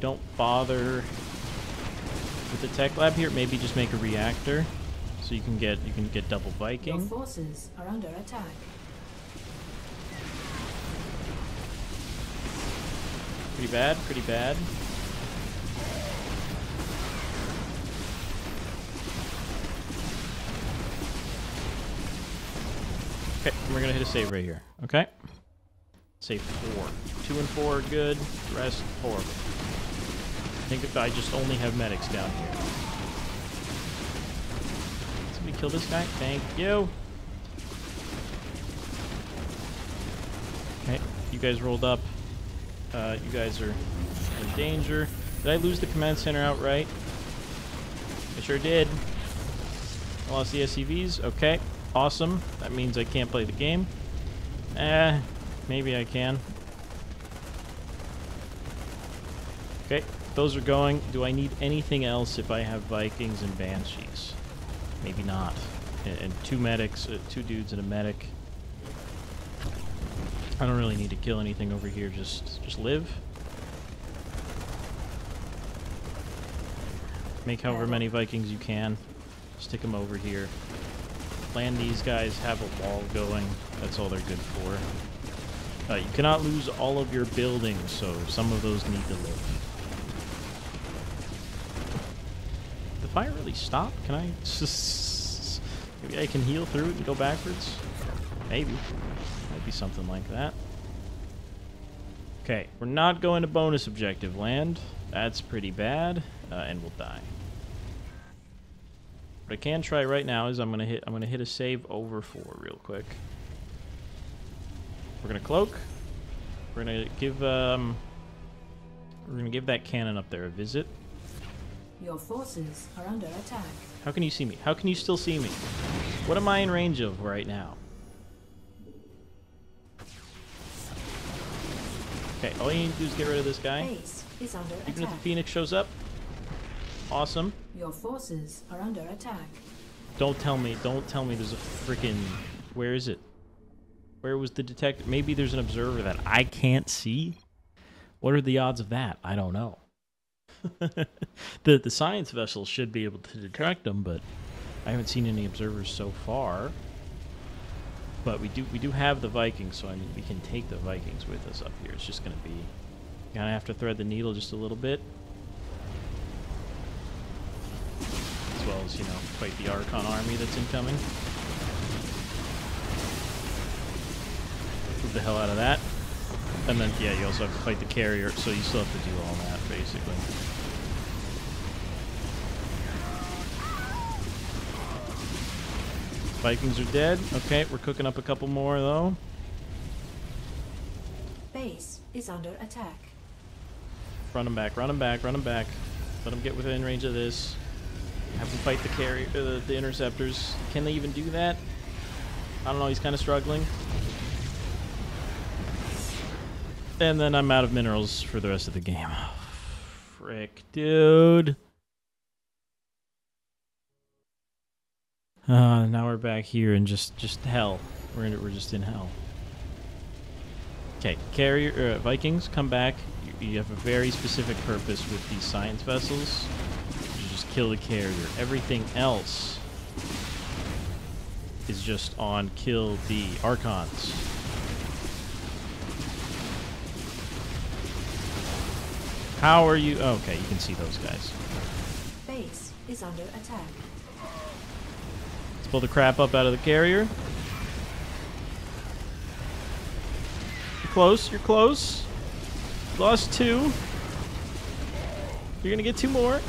Don't bother with the tech lab here. Maybe just make a reactor so you can get, you can get double Viking. Your forces are under attack. Pretty bad, pretty bad. Okay, we're gonna hit a save right here. Okay, save four, two and four are good. Rest four. I think if I just only have medics down here. Somebody kill this guy. Thank you. Okay, you guys rolled up. Uh, you guys are in danger. Did I lose the command center outright? I sure did. I lost the S C Vs. Okay. Awesome. That means I can't play the game. Eh, maybe I can. Okay, those are going. Do I need anything else if I have Vikings and Banshees? Maybe not. And, and two medics, uh, two dudes and a medic. I don't really need to kill anything over here. Just, just live. Make however many Vikings you can. Stick them over here. Land these guys, have a wall going. That's all they're good for. Uh, you cannot lose all of your buildings, so some of those need to live. Did the fire really stop? Can I just... Maybe I can heal through it and go backwards? Maybe. Might be something like that. Okay, we're not going to bonus objective land. That's pretty bad, uh, and we'll die. What I can try right now is I'm gonna hit I'm gonna hit a save over four real quick. We're gonna cloak. We're gonna give um we're gonna give that cannon up there a visit. Your forces are under attack. How can you see me? How can you still see me? What am I in range of right now? Okay, all you need to do is get rid of this guy. Base is under attack. Even if the Phoenix shows up. Awesome. Your forces are under attack. Don't tell me, don't tell me there's a freaking... Where is it? Where was the detector? Maybe there's an observer that I can't see? What are the odds of that? I don't know. the, the science vessel should be able to detect them, but I haven't seen any observers so far. But we do, we do have the Vikings, so I mean, we can take the Vikings with us up here. It's just going to be... Gonna have to thread the needle just a little bit. As well as, you know, fight the Archon army that's incoming. Move the hell out of that. And then, yeah, you also have to fight the carrier, so you still have to do all that, basically. Vikings are dead. Okay, we're cooking up a couple more, though. Base is under attack. Run them back, run them back, run them back. Let them get within range of this. Have them fight the carrier, uh, the interceptors. Can they even do that? I don't know, he's kind of struggling. And then I'm out of minerals for the rest of the game. Oh, frick, dude. Uh, now we're back here in just just hell. We're in, we're just in hell. Okay, carrier uh, Vikings, come back. You, you have a very specific purpose with these science vessels. You just kill the carrier. Everything else is just on kill the Archons. How are you? Oh, okay, you can see those guys. Base is under attack. Let's pull the crap up out of the carrier. You're close, you're close. Lost two. You're gonna get two more.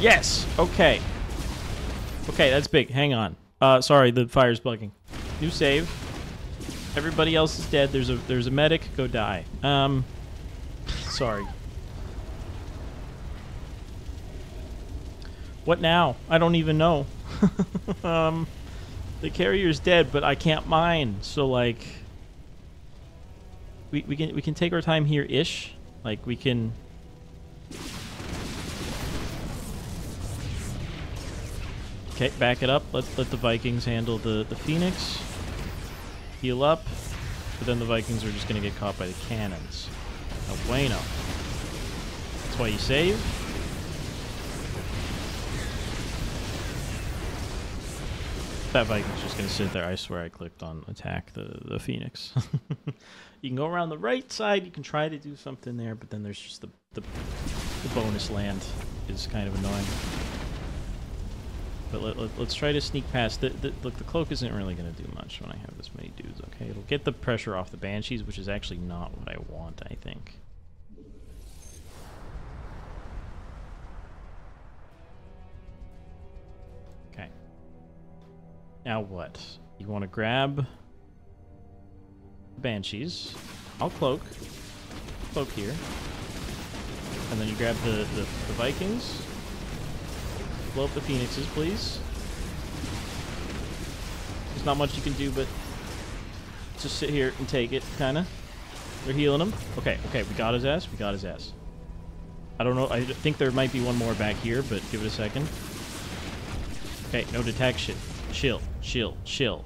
Yes, okay. Okay, that's big. Hang on. Uh, sorry, the fire's bugging. New save. Everybody else is dead. There's a there's a medic. Go die. Um... Sorry. What now? I don't even know. um, the carrier's dead, but I can't mine. So like, we we can we can take our time here, ish. Like we can. Okay, back it up. Let let the Vikings handle the the Phoenix. Heal up, but then the Vikings are just gonna get caught by the cannons. No bueno. That's why you save. That Viking's just gonna sit there. I swear I clicked on attack the, the Phoenix. You can go around the right side, you can try to do something there, but then there's just the, the, the bonus land is kind of annoying. But let, let, let's try to sneak past. The, the, look, the cloak isn't really going to do much when I have this many dudes, okay? It'll get the pressure off the Banshees, which is actually not what I want, I think. Okay. Now what? You want to grab the Banshees. I'll cloak. Cloak here. And then you grab the, the, the Vikings. Blow up the Phoenixes, please. There's not much you can do, but just sit here and take it, kind of. They're healing him. Okay, okay, we got his ass. We got his ass. I don't know. I think there might be one more back here, but give it a second. Okay, no detection. Chill, chill, chill.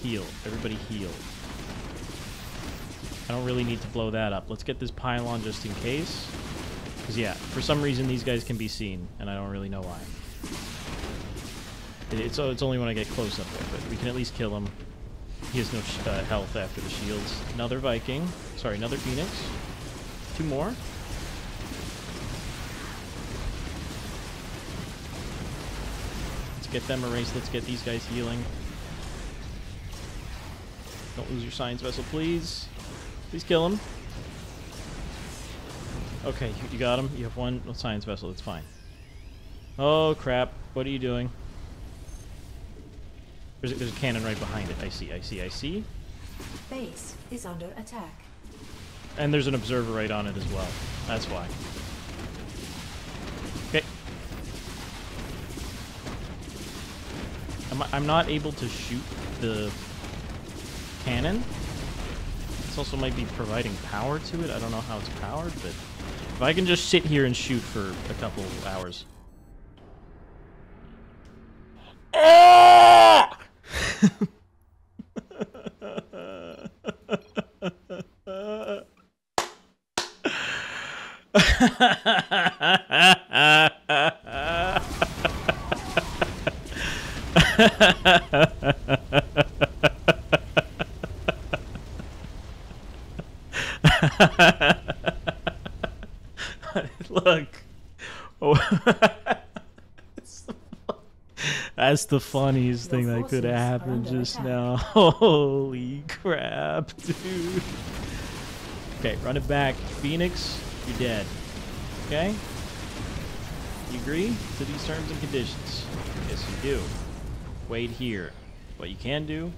Heal. Everybody heal. I don't really need to blow that up. Let's get this pylon just in case. Because, yeah, for some reason these guys can be seen, and I don't really know why. It, it's, it's only when I get close up there, but we can at least kill him. He has no sh uh, health after the shields. Another Viking. Sorry, another Phoenix. Two more. Let's get them erased. Let's get these guys healing. Don't lose your science vessel, please. Please kill him. Okay, you got him. You have one science vessel. It's fine. Oh, crap. What are you doing? There's a, there's a cannon right behind it. I see, I see, I see. Base is under attack. And there's an observer right on it as well. That's why. Okay. I'm, I'm not able to shoot the cannon. This also might be providing power to it. I don't know how it's powered, but... If I can just sit here and shoot for a couple of hours. Ah! Look. Oh. That's the funniest thing that could have happened just now. Holy crap, dude. Okay, run it back. Phoenix, you're dead. Okay? You agree to these terms and conditions? Yes, you do. Wait here. What you can do?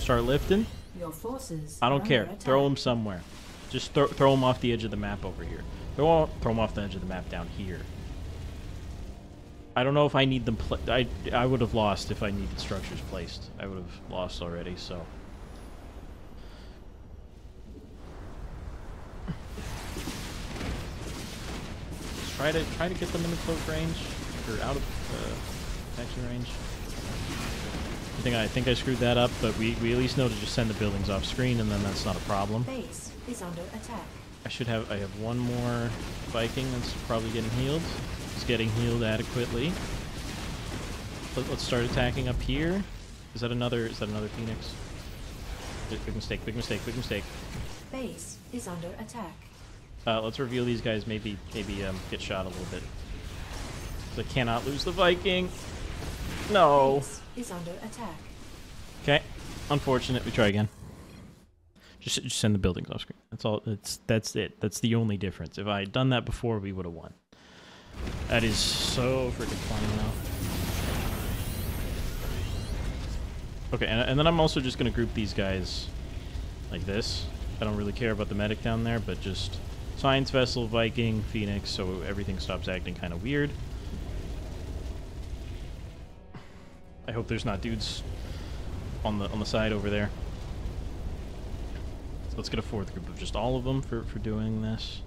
Start lifting. Your forces. I don't care. Throw him somewhere. Just throw throw him off the edge of the map over here. Throw throw him off the edge of the map down here. I don't know if I need them. Pla I I would have lost if I needed structures placed. I would have lost already. So. Just try to try to get them into close range or out of uh, action range. I think I think I screwed that up, but we, we at least know to just send the buildings off screen, and then that's not a problem. Base is under attack. I should have I have one more Viking that's probably getting healed. It's getting healed adequately. Let, let's start attacking up here. Is that another? Is that another Phoenix? Big mistake! Big mistake! Big mistake! Base is under attack. Uh, let's reveal these guys. Maybe maybe um, get shot a little bit. I cannot lose the Viking. No. Base is under attack. Okay. Unfortunate. We try again. Just, just send the buildings off screen. That's all. That's that's it. That's the only difference. If I had done that before, we would have won. That is so freaking funny now. Okay, and, and then I'm also just gonna group these guys like this. I don't really care about the medic down there, but just science vessel, Viking, Phoenix, so everything stops acting kind of weird. I hope there's not dudes on the on the side over there. So let's get a fourth group of just all of them for, for doing this.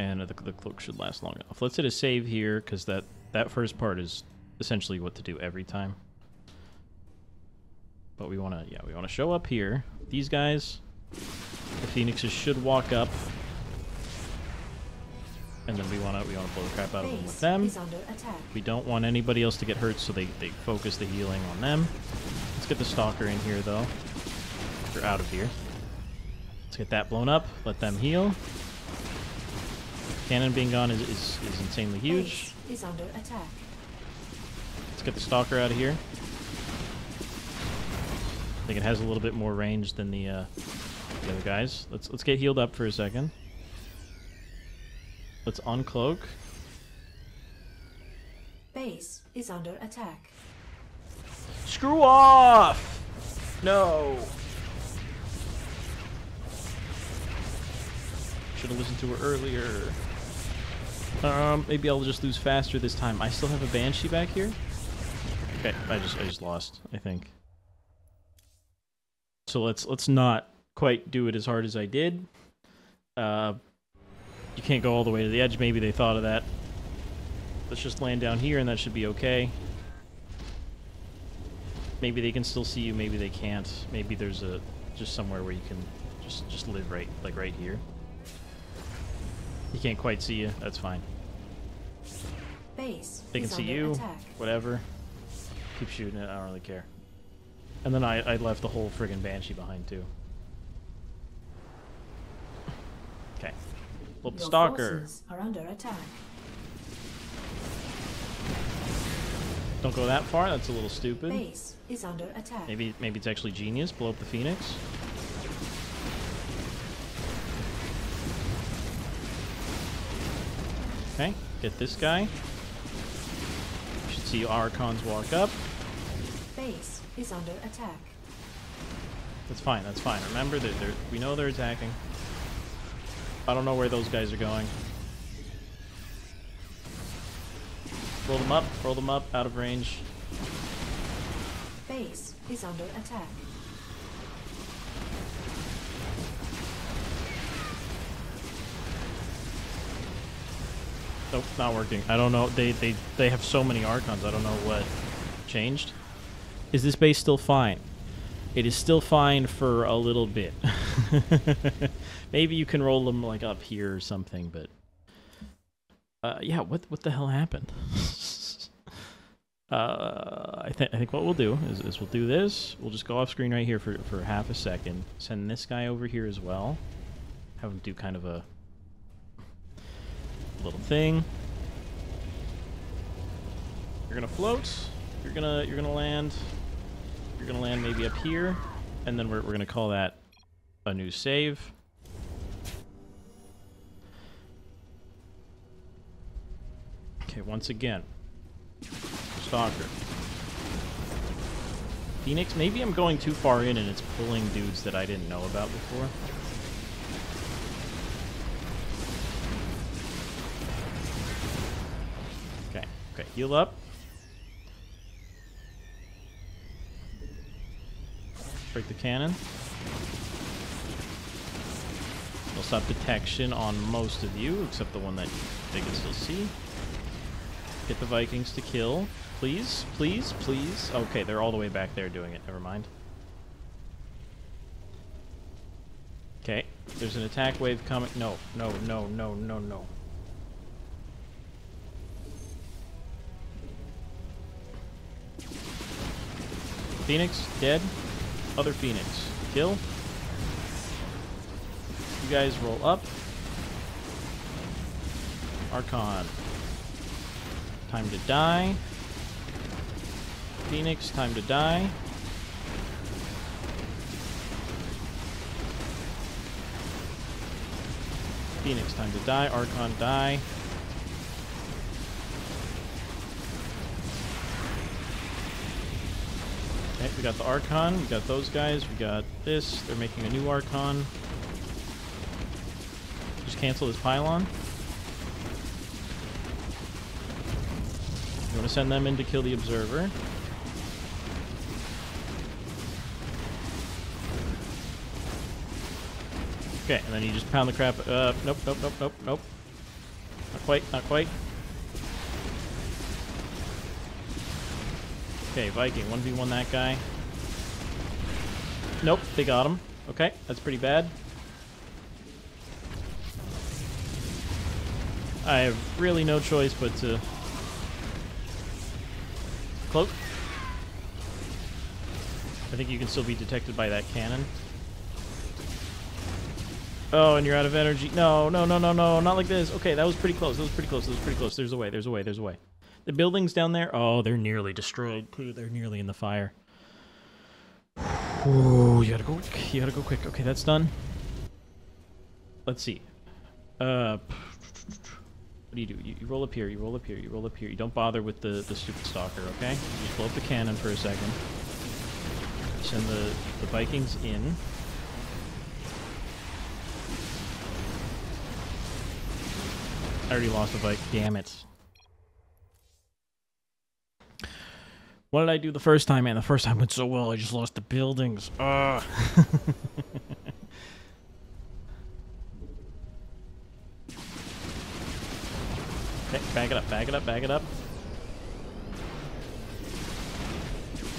And the, the cloak should last long enough. Let's hit a save here, because that, that first part is essentially what to do every time. But we want to, yeah, we want to show up here. These guys, the Phoenixes should walk up. And then we want to we want to blow the crap out of them with them. We don't want anybody else to get hurt, so they, they focus the healing on them. Let's get the Stalker in here, though. Or out of here. Let's get that blown up. Let them heal. Cannon being gone is, is, is insanely huge. Is under attack. Let's get the Stalker out of here. I think it has a little bit more range than the, uh, the other guys. Let's, let's get healed up for a second. Let's uncloak. Base is under attack. Screw off! No! Should have listened to her earlier. Um, maybe I'll just lose faster this time. I still have a Banshee back here? Okay, I just I just lost, I think. So let's let's not quite do it as hard as I did. Uh You can't go all the way to the edge. Maybe they thought of that. Let's just land down here, and that should be okay. Maybe they can still see you. Maybe they can't. Maybe there's a just somewhere where you can just just live right, like right here. You can't quite see you. That's fine. Base. They can see you. Attack. Whatever. Keep shooting it. I don't really care. And then I I left the whole friggin' Banshee behind too. Okay. Well, the Stalker. Are under attack. Don't go that far. That's a little stupid. Base is under attack. Maybe, maybe it's actually genius. Blow up the Phoenix. Okay, get this guy. You should see Archons walk up. Base is under attack. That's fine. That's fine. Remember that they're, we know they're attacking. I don't know where those guys are going. Roll them up, roll them up, out of range. Base is under attack. Nope, not working. I don't know. They they they have so many Archons. I don't know what changed. Is this base still fine? It is still fine for a little bit. Maybe you can roll them like up here or something, but uh, yeah, what what the hell happened? uh, I think I think what we'll do is, is we'll do this. We'll just go off screen right here for for half a second. Send this guy over here as well. Have him do kind of a little thing. You're gonna float. You're gonna you're gonna land. You're gonna land maybe up here, and then we're we're gonna call that a new save. Okay, once again, Stalker. Phoenix, maybe I'm going too far in and it's pulling dudes that I didn't know about before. Okay, okay, heal up. Break the cannon. We'll stop detection on most of you, except the one that they can still see. Get the Vikings to kill. Please, please, please. Okay, they're all the way back there doing it. Never mind. Okay, there's an attack wave coming. No, no, no, no, no, no. Phoenix, dead. Other Phoenix, kill. You guys roll up. Archon. Time to die. Phoenix, time to die. Phoenix, time to die. Archon, die. Okay, we got the Archon. We got those guys. We got this. They're making a new Archon. Just cancel this pylon. You want to send them in to kill the Observer. Okay, and then you just pound the crap. Uh, nope, nope, nope, nope, nope. Not quite, not quite. Okay, Viking, one v one that guy. Nope, they got him. Okay, that's pretty bad. I have really no choice but to cloak. I think you can still be detected by that cannon. Oh, and you're out of energy. No, no, no, no, no, not like this. Okay, that was pretty close. That was pretty close. That was pretty close. There's a way. There's a way. There's a way. The buildings down there. Oh, they're nearly destroyed. They're nearly in the fire. Oh, you gotta go quick. You gotta go quick. Okay, that's done. Let's see. Uh, what do you do? You, you roll up here. You roll up here. You roll up here. You don't bother with the the stupid stalker. Okay. You just blow up the cannon for a second. Send the the Vikings in. I already lost a bike. Damn it. What did I do the first time, man? The first time went so well, I just lost the buildings. Ugh. Okay, back it up, back it up, back it up.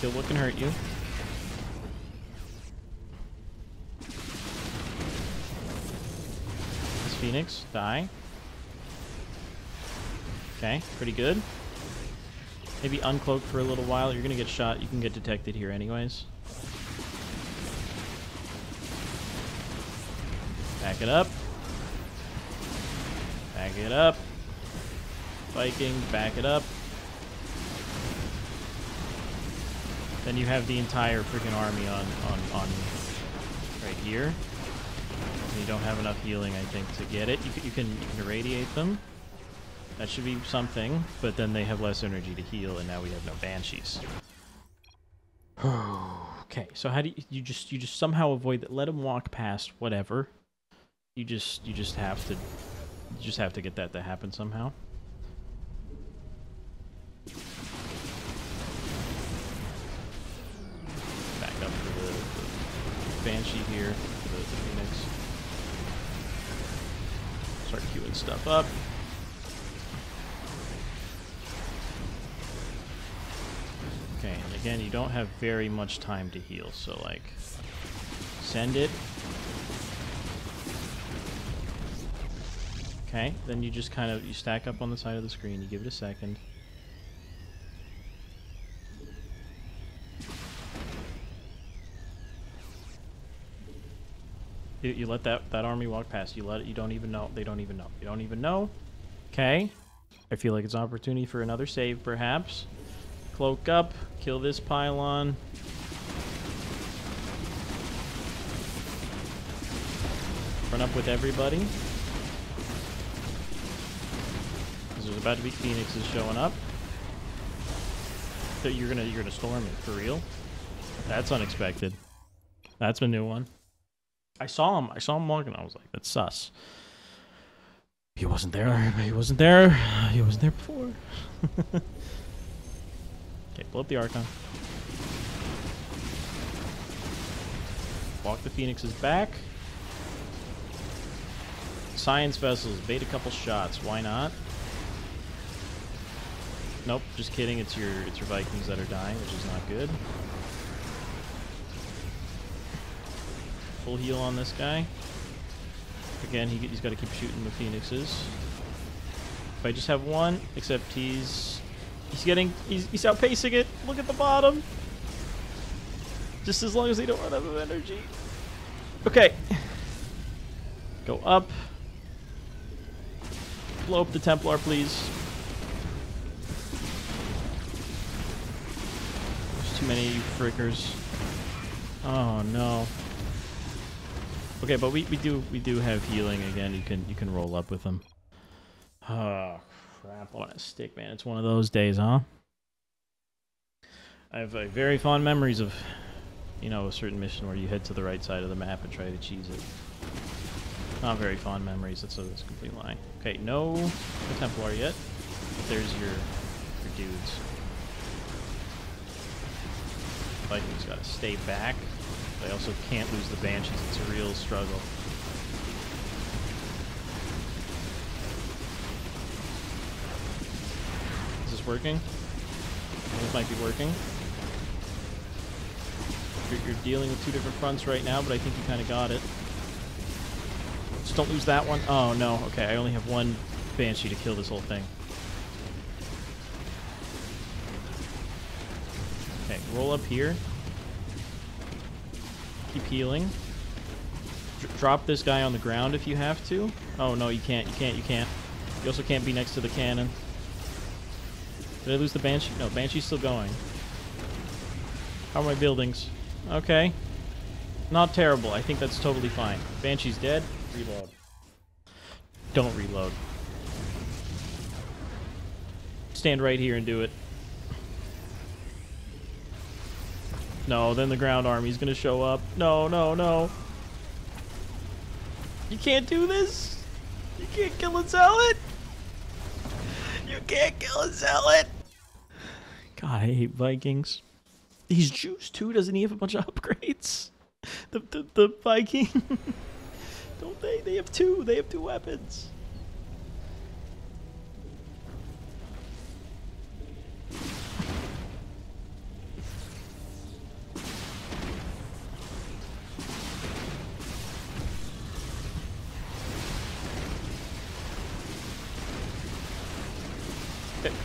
Kill what can hurt you. This Phoenix, die. Okay, pretty good. Maybe uncloak for a little while. You're gonna get shot. You can get detected here anyways. Back it up. Back it up. Viking, back it up. Then you have the entire freaking army on, on, on right here. And you don't have enough healing, I think, to get it. You can, you can, you can irradiate them. That should be something, but then they have less energy to heal, and now we have no banshees. Okay, so how do you, you just you just somehow avoid that? Let them walk past whatever. You just you just have to you just have to get that to happen somehow. Back up for the, the banshee here, for the, the Phoenix. Start queuing stuff up. Okay, and again, you don't have very much time to heal, so, like, send it. Okay, then you just kind of, you stack up on the side of the screen, you give it a second. You, you let that, that army walk past, you let it, you don't even know, they don't even know, you don't even know. Okay, I feel like it's an opportunity for another save, perhaps. Cloak up. Kill this pylon. Run up with everybody. Because there's about to be Phoenixes showing up. So you're gonna you're gonna storm it for real. That's unexpected. That's a new one. I saw him. I saw him walking. I was like, that's sus. He wasn't there. He wasn't there. He wasn't there before. Okay, blow up the Archon. Walk the Phoenixes back. Science vessels. Bait a couple shots. Why not? Nope. Just kidding. It's your it's your Vikings that are dying, which is not good. Full heal on this guy. Again, he, he's got to keep shooting the Phoenixes. If I just have one, except he's he's getting he's, he's outpacing it. Look at the bottom. Just as long as they don't run out of energy. Okay. Go up. Blow up the Templar, please. There's too many of you frickers. Oh no. Okay, but we, we do we do have healing again. You can you can roll up with them. Oh crap on a stick, man! It's one of those days, huh? I have uh, very fond memories of, you know, a certain mission where you head to the right side of the map and try to cheese it. Not very fond memories. That's a, that's a complete lie. Okay, no, the Templar yet. But there's your your dudes. Vikings gotta stay back. I also can't lose the Banshees. It's a real struggle. Is this working? This might be working. You're, you're dealing with two different fronts right now, but I think you kind of got it. Just don't lose that one. Oh, no. Okay, I only have one Banshee to kill this whole thing. Okay, roll up here. Keep healing. Dr drop this guy on the ground if you have to. Oh no, you can't. You can't. You can't. You also can't be next to the cannon. Did I lose the Banshee? No, Banshee's still going. How are my buildings? Okay. Not terrible. I think that's totally fine. Banshee's dead. Reload. Don't reload. Stand right here and do it. No, then the ground army's gonna show up. No, no, no. You can't do this. You can't kill and sell it. You can't kill and sell it. God, I hate Vikings. He's Jews too. Doesn't he have a bunch of upgrades? The the, the Viking. Don't they? They have two. They have two weapons.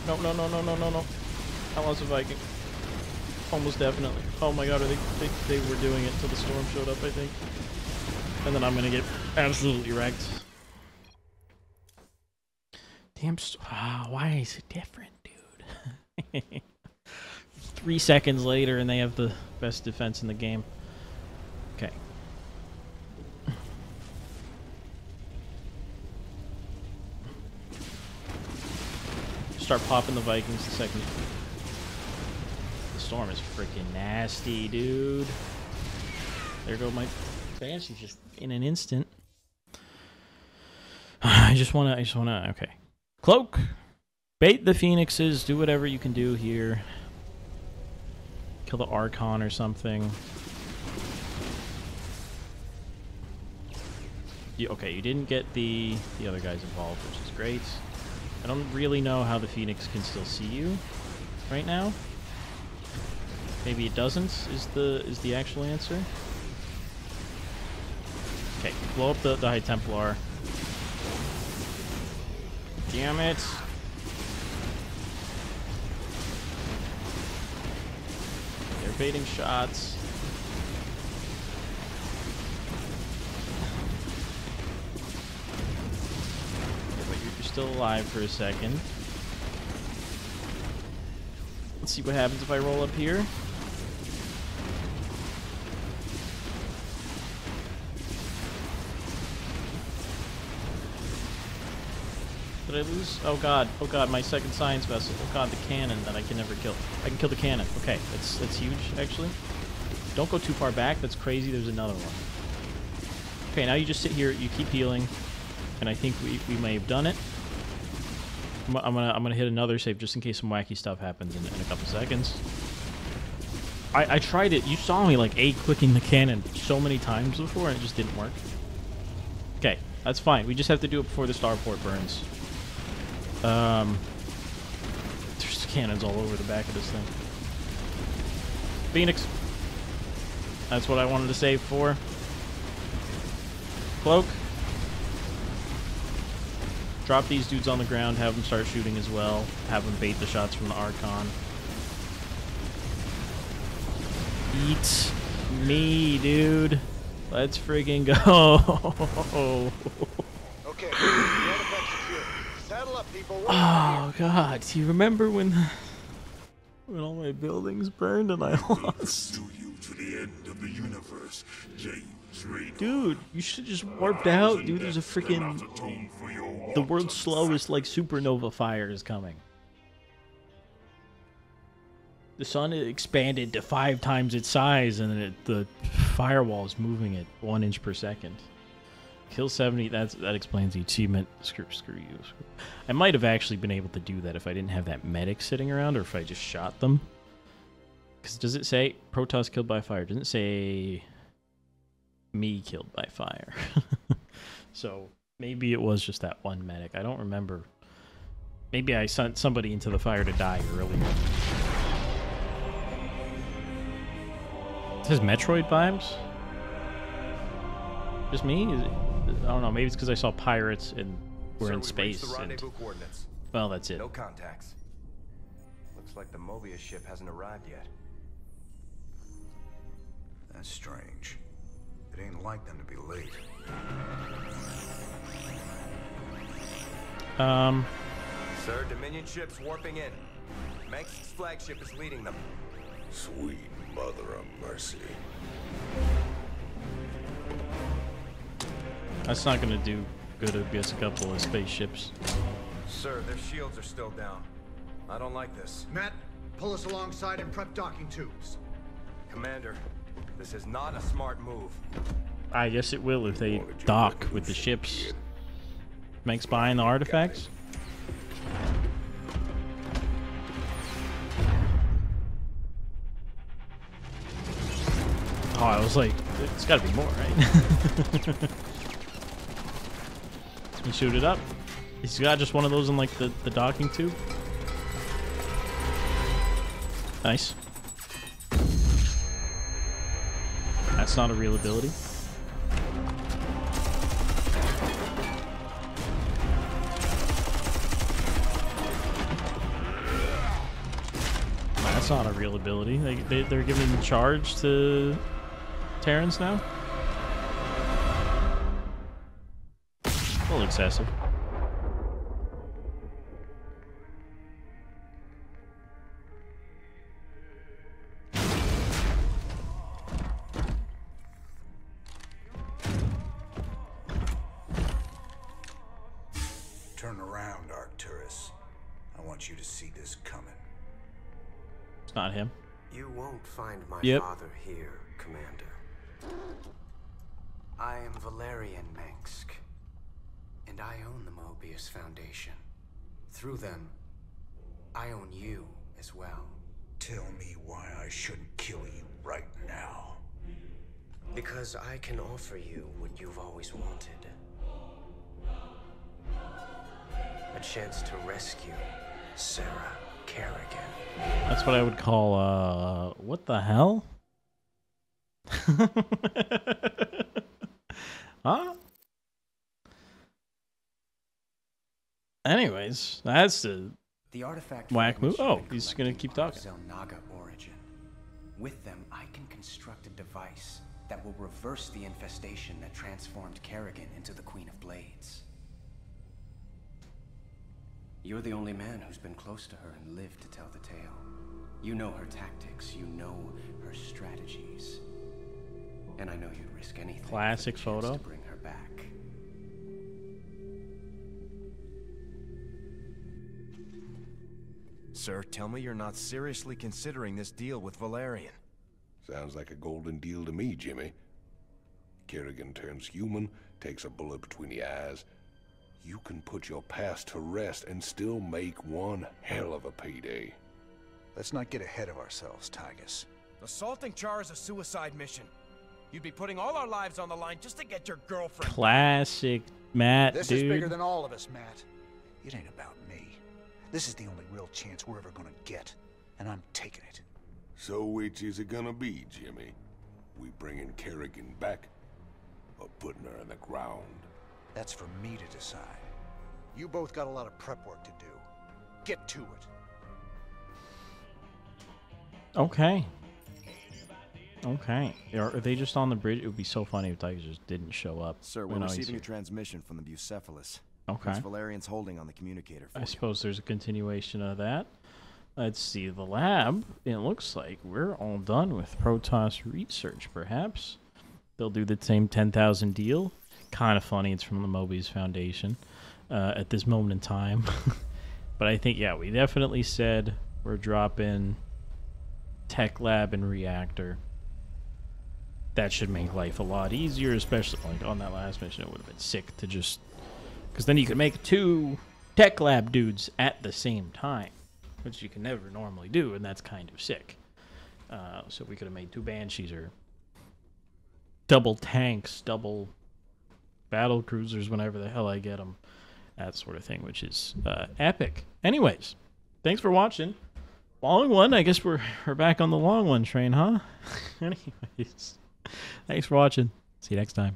No, no, no, no, no, no, no. I lost a Viking. Almost definitely. Oh my god, are they, they, they were doing it till the storm showed up, I think. And then I'm gonna get absolutely wrecked. Damn, oh, why is it different, dude? Three seconds later and they have the best defense in the game. Okay. Start popping the Vikings the second. The storm is freaking nasty, dude. There go my Banshee just in an instant. I just wanna I just wanna okay. Cloak! Bait the Phoenixes, do whatever you can do here. Kill the Archon or something. You, okay, you didn't get the the other guys involved, which is great. I don't really know how the Phoenix can still see you right now. Maybe it doesn't is the is the actual answer. Okay, blow up the, the High Templar. Damn it. They're baiting shots. Still alive for a second. Let's see what happens if I roll up here. Did I lose? Oh god, oh god, my second science vessel. Oh god, the cannon that I can never kill. I can kill the cannon. Okay, that's, that's huge, actually. Don't go too far back, that's crazy, there's another one. Okay, now you just sit here, you keep healing, and I think we, we may have done it. I'm gonna, I'm gonna hit another save just in case some wacky stuff happens in, in a couple seconds. I, I tried it, you saw me like A-clicking the cannon so many times before and it just didn't work. Okay, that's fine, we just have to do it before the starport burns. Um, there's cannons all over the back of this thing. Phoenix. That's what I wanted to save for. Cloak. Drop these dudes on the ground, have them start shooting as well. Have them bait the shots from the Archon. Eat me, dude. Let's friggin' go. Okay. Saddle up, people. Oh god, do you remember when when all my buildings burned and I lost? Dude, you should just warped out, dude. There's a freaking the world's slowest like supernova fire is coming. The sun expanded to five times its size, and then it, the firewall is moving at one inch per second. Kill seventy. That's that explains the achievement. Screw, screw you. Screw. I might have actually been able to do that if I didn't have that medic sitting around, or if I just shot them. Because does it say Protoss killed by fire? Doesn't say me killed by fire. So maybe it was just that one medic. I don't remember. Maybe I sent somebody into the fire to die earlier. This is Metroid vibes. Just me? Is it, I don't know. Maybe it's because I saw pirates and we're Sir, in space. The and, well, that's it. No contacts. Looks like the Mobius ship hasn't arrived yet. That's strange. It ain't like them to be late. Um. Sir, Dominion ships warping in. Mengsk's flagship is leading them. Sweet mother of mercy. That's not gonna do good against a couple of spaceships. Sir, their shields are still down. I don't like this. Matt, pull us alongside and prep docking tubes. Commander, this is not a smart move. I guess it will if they dock with the ships. Mengsk buying the artifacts. Oh, I was like, it's gotta be more, right? You shoot it up. He's got just one of those in like the, the docking tube. Nice. That's not a real ability. That's not a real ability. They, they, they're giving charge to Terrans now? A little excessive. Turn around, Arcturus. I want you to see this coming. It's not him. You won't find my yep. father here, Commander. I am Valerian Mengsk. And I own the Mobius Foundation. Through them, I own you as well. Tell me why I shouldn't kill you right now. Because I can offer you what you've always wanted. A chance to rescue Sarah Kerrigan. That's what I would call, uh, what the hell? Huh? Anyways, that's the, the artifact whack move. Oh, he's gonna keep talking. Zelnaga origin. With them, I can construct a device that will reverse the infestation that transformed Kerrigan into the Queen of Blades. You're the only man who's been close to her and lived to tell the tale. You know her tactics, you know her strategies. And I know you'd risk anything. Classic photo to bring her back. Sir, tell me you're not seriously considering this deal with Valerian. Sounds like a golden deal to me, Jimmy. Kerrigan turns human, takes a bullet between the eyes. You can put your past to rest and still make one hell of a payday. Let's not get ahead of ourselves, Tygus. Assaulting Char is a suicide mission. You'd be putting all our lives on the line just to get your girlfriend. Classic Matt, dude. This is bigger than all of us, Matt. It ain't about me. This is the only real chance we're ever gonna get, and I'm taking it. So which is it gonna be, Jimmy? We bringing Kerrigan back? Or putting her in the ground? That's for me to decide. You both got a lot of prep work to do. Get to it. Okay. Okay. Are they just on the bridge? It would be so funny if Tiger just didn't show up. Sir, we're receiving a transmission from the Bucephalus. Okay. It's Valerian's holding on the communicator for I you. Suppose there's a continuation of that. Let's see the lab. It looks like we're all done with Protoss research, perhaps. They'll do the same ten thousand deal. Kind of funny. It's from the Mobius Foundation uh, at this moment in time. But I think, yeah, we definitely said we're dropping tech lab and reactor. That should make life a lot easier, especially like on that last mission. It would have been sick to just... Because then you could make two tech lab dudes at the same time, which you can never normally do, and that's kind of sick. Uh, so we could have made two Banshees or... double tanks, double battle cruisers whenever the hell I get them, that sort of thing, which is uh, epic. Anyways, thanks for watching. Long one, I guess we're, we're back on the long one train, huh? Anyways, thanks for watching. See you next time.